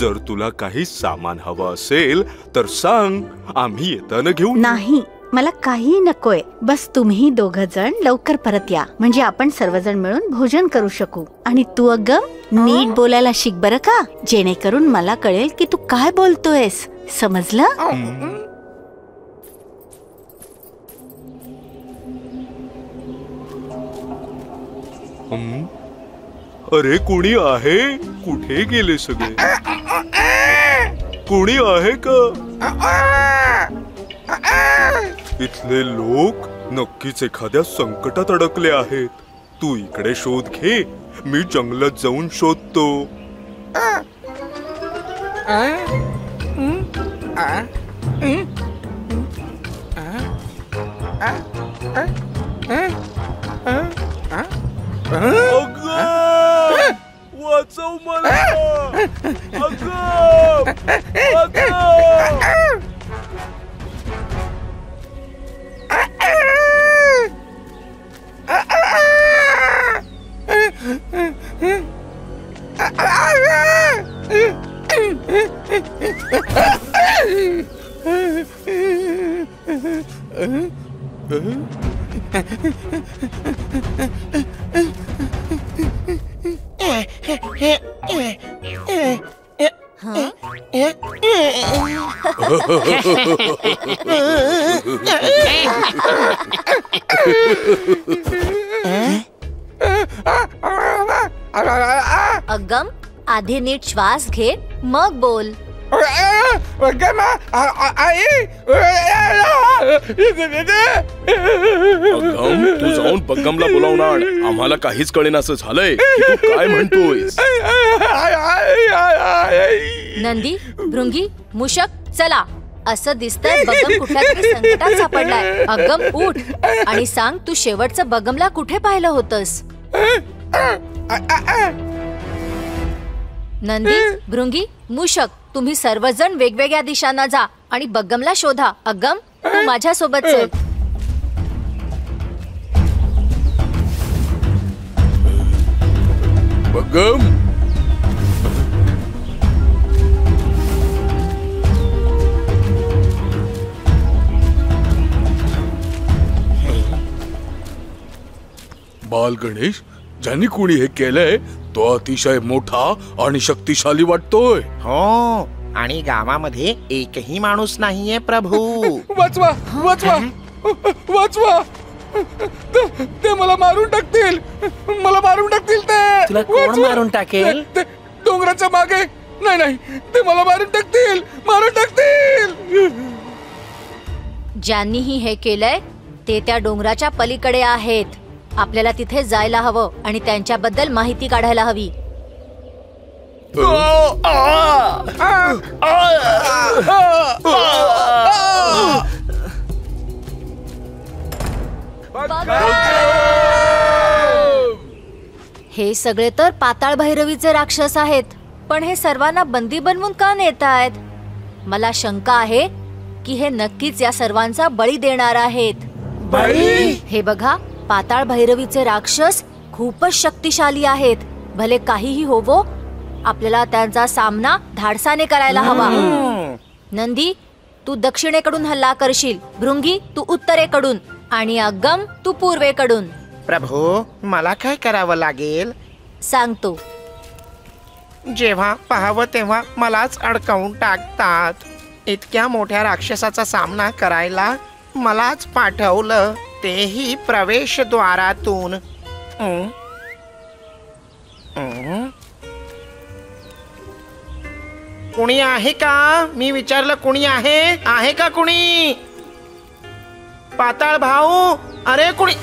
जर तुला काही सामान हवं असेल तर सांग, आम्ही येताना घेऊ. नाही मला काही नकोय, बस तुम्ही दोघं जण लवकर परत या म्हणजे आपण सर्वजण मिळून भोजन करू शकू. आणि तू अगम नीट बोलायला शिक बरं का, जेणेकरून मला कळेल की तू काय बोलतोयस. समजलं? अरे कोणी आहे? कुठे गेले सगळे? कोणी आहे का? इथले लोक नक्कीच एखाद्या संकटात अडकले आहेत. तू इकडे शोध घे, मी जंगलात जाऊन शोधतो. वाचव मला! अगं! वाचव! अगम, आधी नीट श्वास घे मग बोल. अगम, तू जाऊन बगमला बोलावणार. आम्हाला काहीच कळेनासं झालंय. तू काय म्हणतोयस? नंदी, भृंगी, मुशक, चला. असं दिसतंय बगम कुठल्यातरी संकटात सापडलाय. अगम उठ आणि सांग, तू शेवटचं बगमला कुठे पाहिलं होतंस? नंदी, भृंगी, मुशक, तुम्ही सर्वजण वेगवेगळ्या दिशांना जा आणि बगमला शोधा. अगम, तू माझ्या सोबत चल. बगम, बाल गणेश, ज्यांनी कोणी हे केलंय तो अतिशय मोठा आणि शक्तिशाली वाटतोय. हो, आणि गावामध्ये एकही माणूस नाहीये. प्रभू वाचवा, वाचवा, वाचवा. ते मला मारून टाकतील, मला मारून टाकतील. ते तुला कोण मारून टाकेल? डोंगराच्या मागे. नाही नाही, ते मला मारून टाकतील, मारून टाकतील. ज्यांनीही हे केलंय ते त्या डोंगराच्या पलीकडे आहेत. आपल्याला तिथे जायला हवं आणि त्यांच्याबद्दल माहिती काढायला हवी. हे सगळे तर पाताळ भैरवीचे राक्षस आहेत, पण हे सर्वांना बंदी बनवून का नेतायत? मला शंका आहे की हे नक्कीच या सर्वांचा बळी देणार आहेत. बळी? हे बघा, पाताळ भैरवीचे राक्षस खूपच शक्तिशाली आहेत. भले काहीही होवो, आपल्याला त्यांचा सामना धाडसाने करायला हवा. नंदी, तू दक्षिणेकडून हल्ला करशील, भृंगी तू उत्तरेकडून आणि अगम तू पूर्वेकडून. प्रभू, मला काय करावं लागेल? सांगतो. जेव्हा पाहावं तेव्हा मलाच अडकवून टाकतात. इतक्या मोठ्या राक्षसाचा सामना करायला मलाच पाठवलं, तेही प्रवेशद्वारातून. कुणी आहे का? मी विचारलं कुणी आहे? आहे का कुणी? पाताळ भाऊ, अरे कुणी?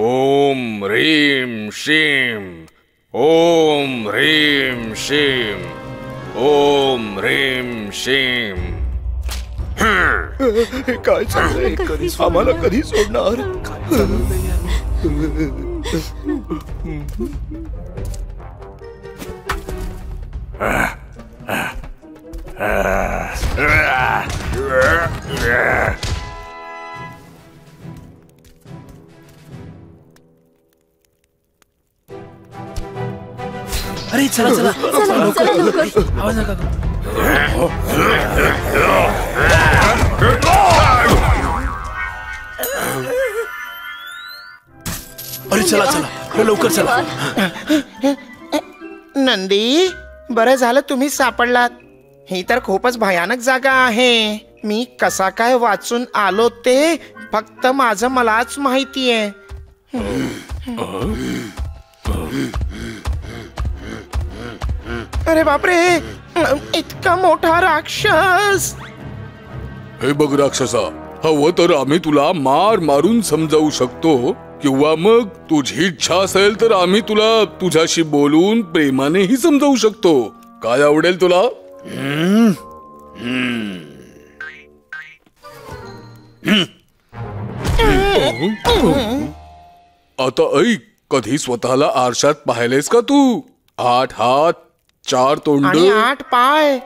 ओम रे ह्रीं श्रीं ओम ह्रीं श्रीं ओम ह्रीं श्रीं। काय चाललंय? आम्हाला कधी सोडणार? अरे चला चला आवाज ना काका। अरे चला चला लवकर चला। नंदी, बरं झालं तुम्ही सापडलात. ही तर खूपच भयानक जागा आहे. मी कसा काय वाचून आलो ते फक्त माझं मलाच माहिती आहे. अरे बापरे, इतका मोठा राक्षस! हे बघ राक्षसा, हवं तर आम्ही तुला मार मारून समजावू शकतो, किंवा मग तुझी इच्छा असेल तर आम्ही तुला तुझ्याशी बोलून प्रेमानेही समजावू शकतो. काय आवडेल तुला? आता ऐक, कधी स्वतःला आरशात पाहिलेस का तू? 8 हात 4 तोंड 8 पाय.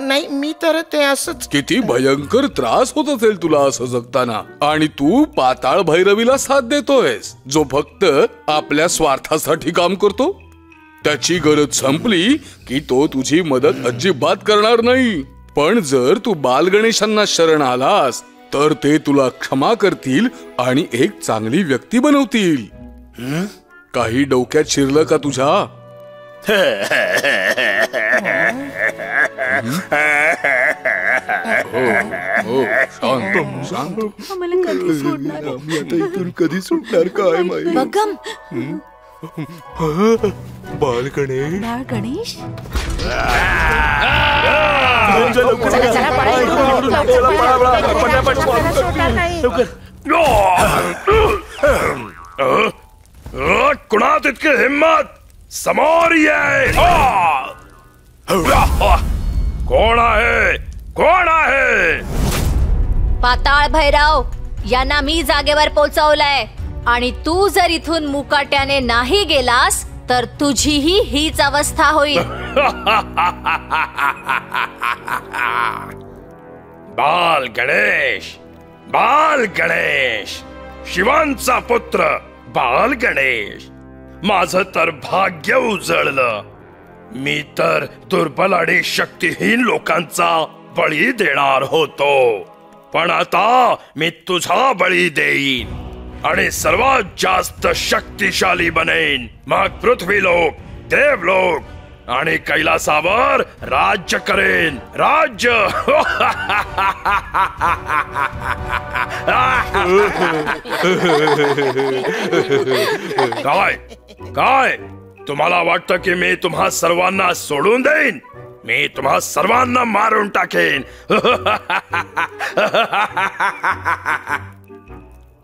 नाही, मी तर ते असंच. किती भयंकर त्रास होत असेल तुला असं जगताना, आणि तू पाताळ भैरवीला साथ देतोयस, जो फक्त आपल्या स्वार्थासाठी काम करतो. त्याची गरज संपली की तो तुझी मदत अजिबात करणार नाही. पण जर तू बाल गणेशांना शरण आलास तर ते तुला क्षमा करतील आणि एक चांगली व्यक्ती बनवतील. काही डोक्यात शिरलं का तुझ्या? कधी सुटणार काय माहिती? बाल गणेश, बाल गणेश, कुणा तितकी हिम्मत? समोर ये! कोण आहे? कोण आहे? पाताळ भैरव यांना मी जागेवर पोहोचवलंय, आणि तू जर इथून मुकाट्याने नाही गेलास तर तुझीही हीच अवस्था होईल. बाल गणेश, बाल गणेश, शिवांचा पुत्र बाल गणेश, माझं तर भाग्य उजळलं. मी तर दुर्बल आणि शक्तिहीन लोकांचा बळी देणार होतो, पण आता मी तुझा बळी देईन आणि सर्वात जास्त शक्तिशाली बनेन. मग पृथ्वी लोक, देव लोक आणि कैलासावर राज्य करेन. राज्य. काय काय तुम्हाला वाटतं की मी तुम्हा सर्वांना सोडून देईन? मी तुम्हा सर्वांना मारून टाकेन.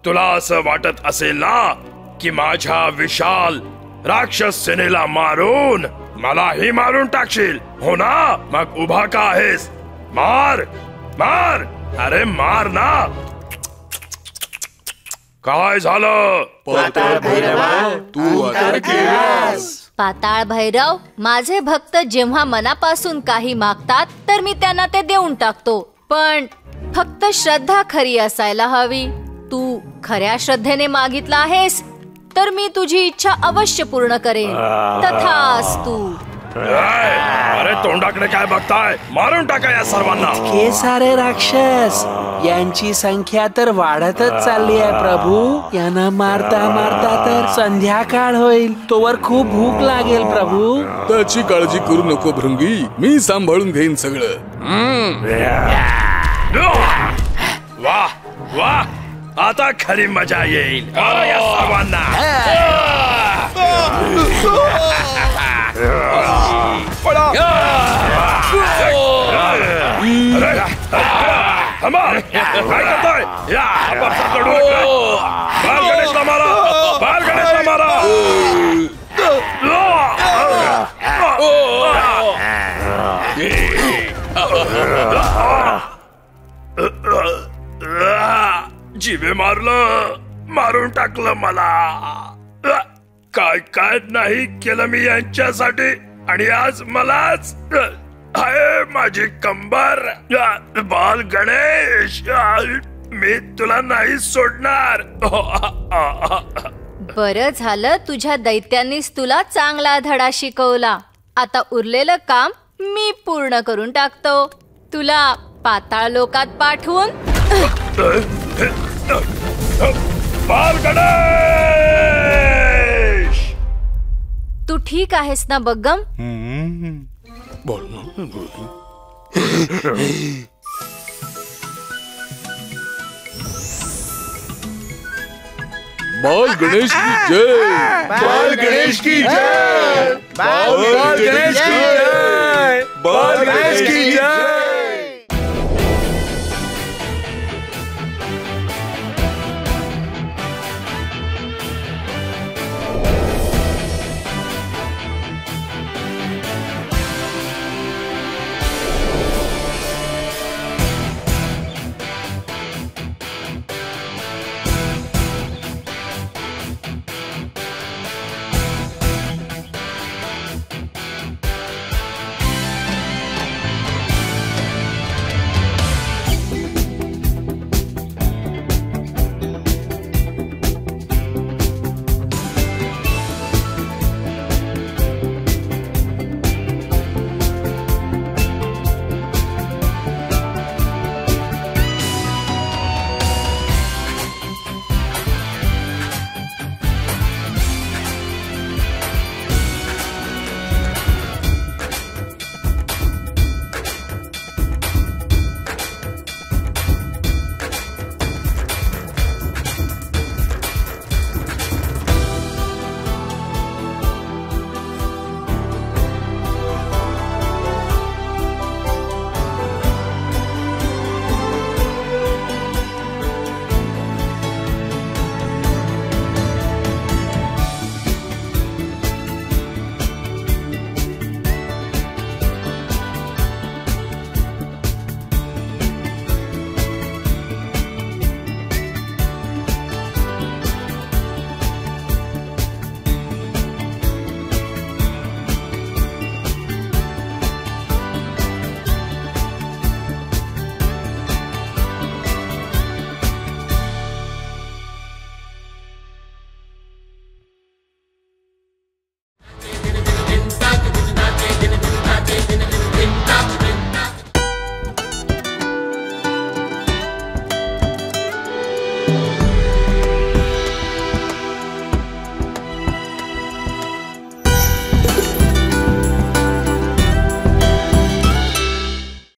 तुला असं वाटत असेल ना की माझ्या विशाल राक्षस सेनेला मारून मलाही मारून टाकशील, हो ना? मग उभा का आहेस? मार मार, अरे मार ना. काय झालं? पाताळ भैरव, माझे भक्त जेव्हा मनापासून काही मागतात तर मी त्यांना ते देऊन टाकतो, पण फक्त श्रद्धा खरी असायला हवी. तू खऱ्या श्रद्धेने मागितला आहेस तर मी तुझी इच्छा अवश्य पूर्ण करेन. तथास्तु. अरे तोंडाकडे काय बघताय? मारून टाका या सर्वांना. हे सारे राक्षस, यांची संख्या तर वाढतच चालली आहे प्रभू. यांना मारता मारता तर संध्याकाळ होईल, तोवर खूप भूक लागेल प्रभू. त्याची काळजी करू नको भृंगी, मी सांभाळून घेईन सगळं. वा वा, आता खरी मजा येईल. थांबा, काय करताय? या गणेशला मारा. बाहर गणेश हमारा। जीवे मारलं, मारून टाकलं मला। काय काय नाही केलं मी यांच्यासाठी, आणि आज मलाच हाय माझी कंबर। बाल गणेश, मी तुला नाही सोडणार। बरं झालं तुझ्या दैत्यांनीच तुला चांगला धडा शिकवला। आता उरलेलं काम मी पूर्ण करून टाकतो, तुला पाताळ लोकात पाठवून। बाल गणेश, तू ठीक आहेस ना बग्गम? बोल ना। बाल गणेश की जय। बाल गणेश की जय। बाल गणेश की जय। बाल गणेश की जय।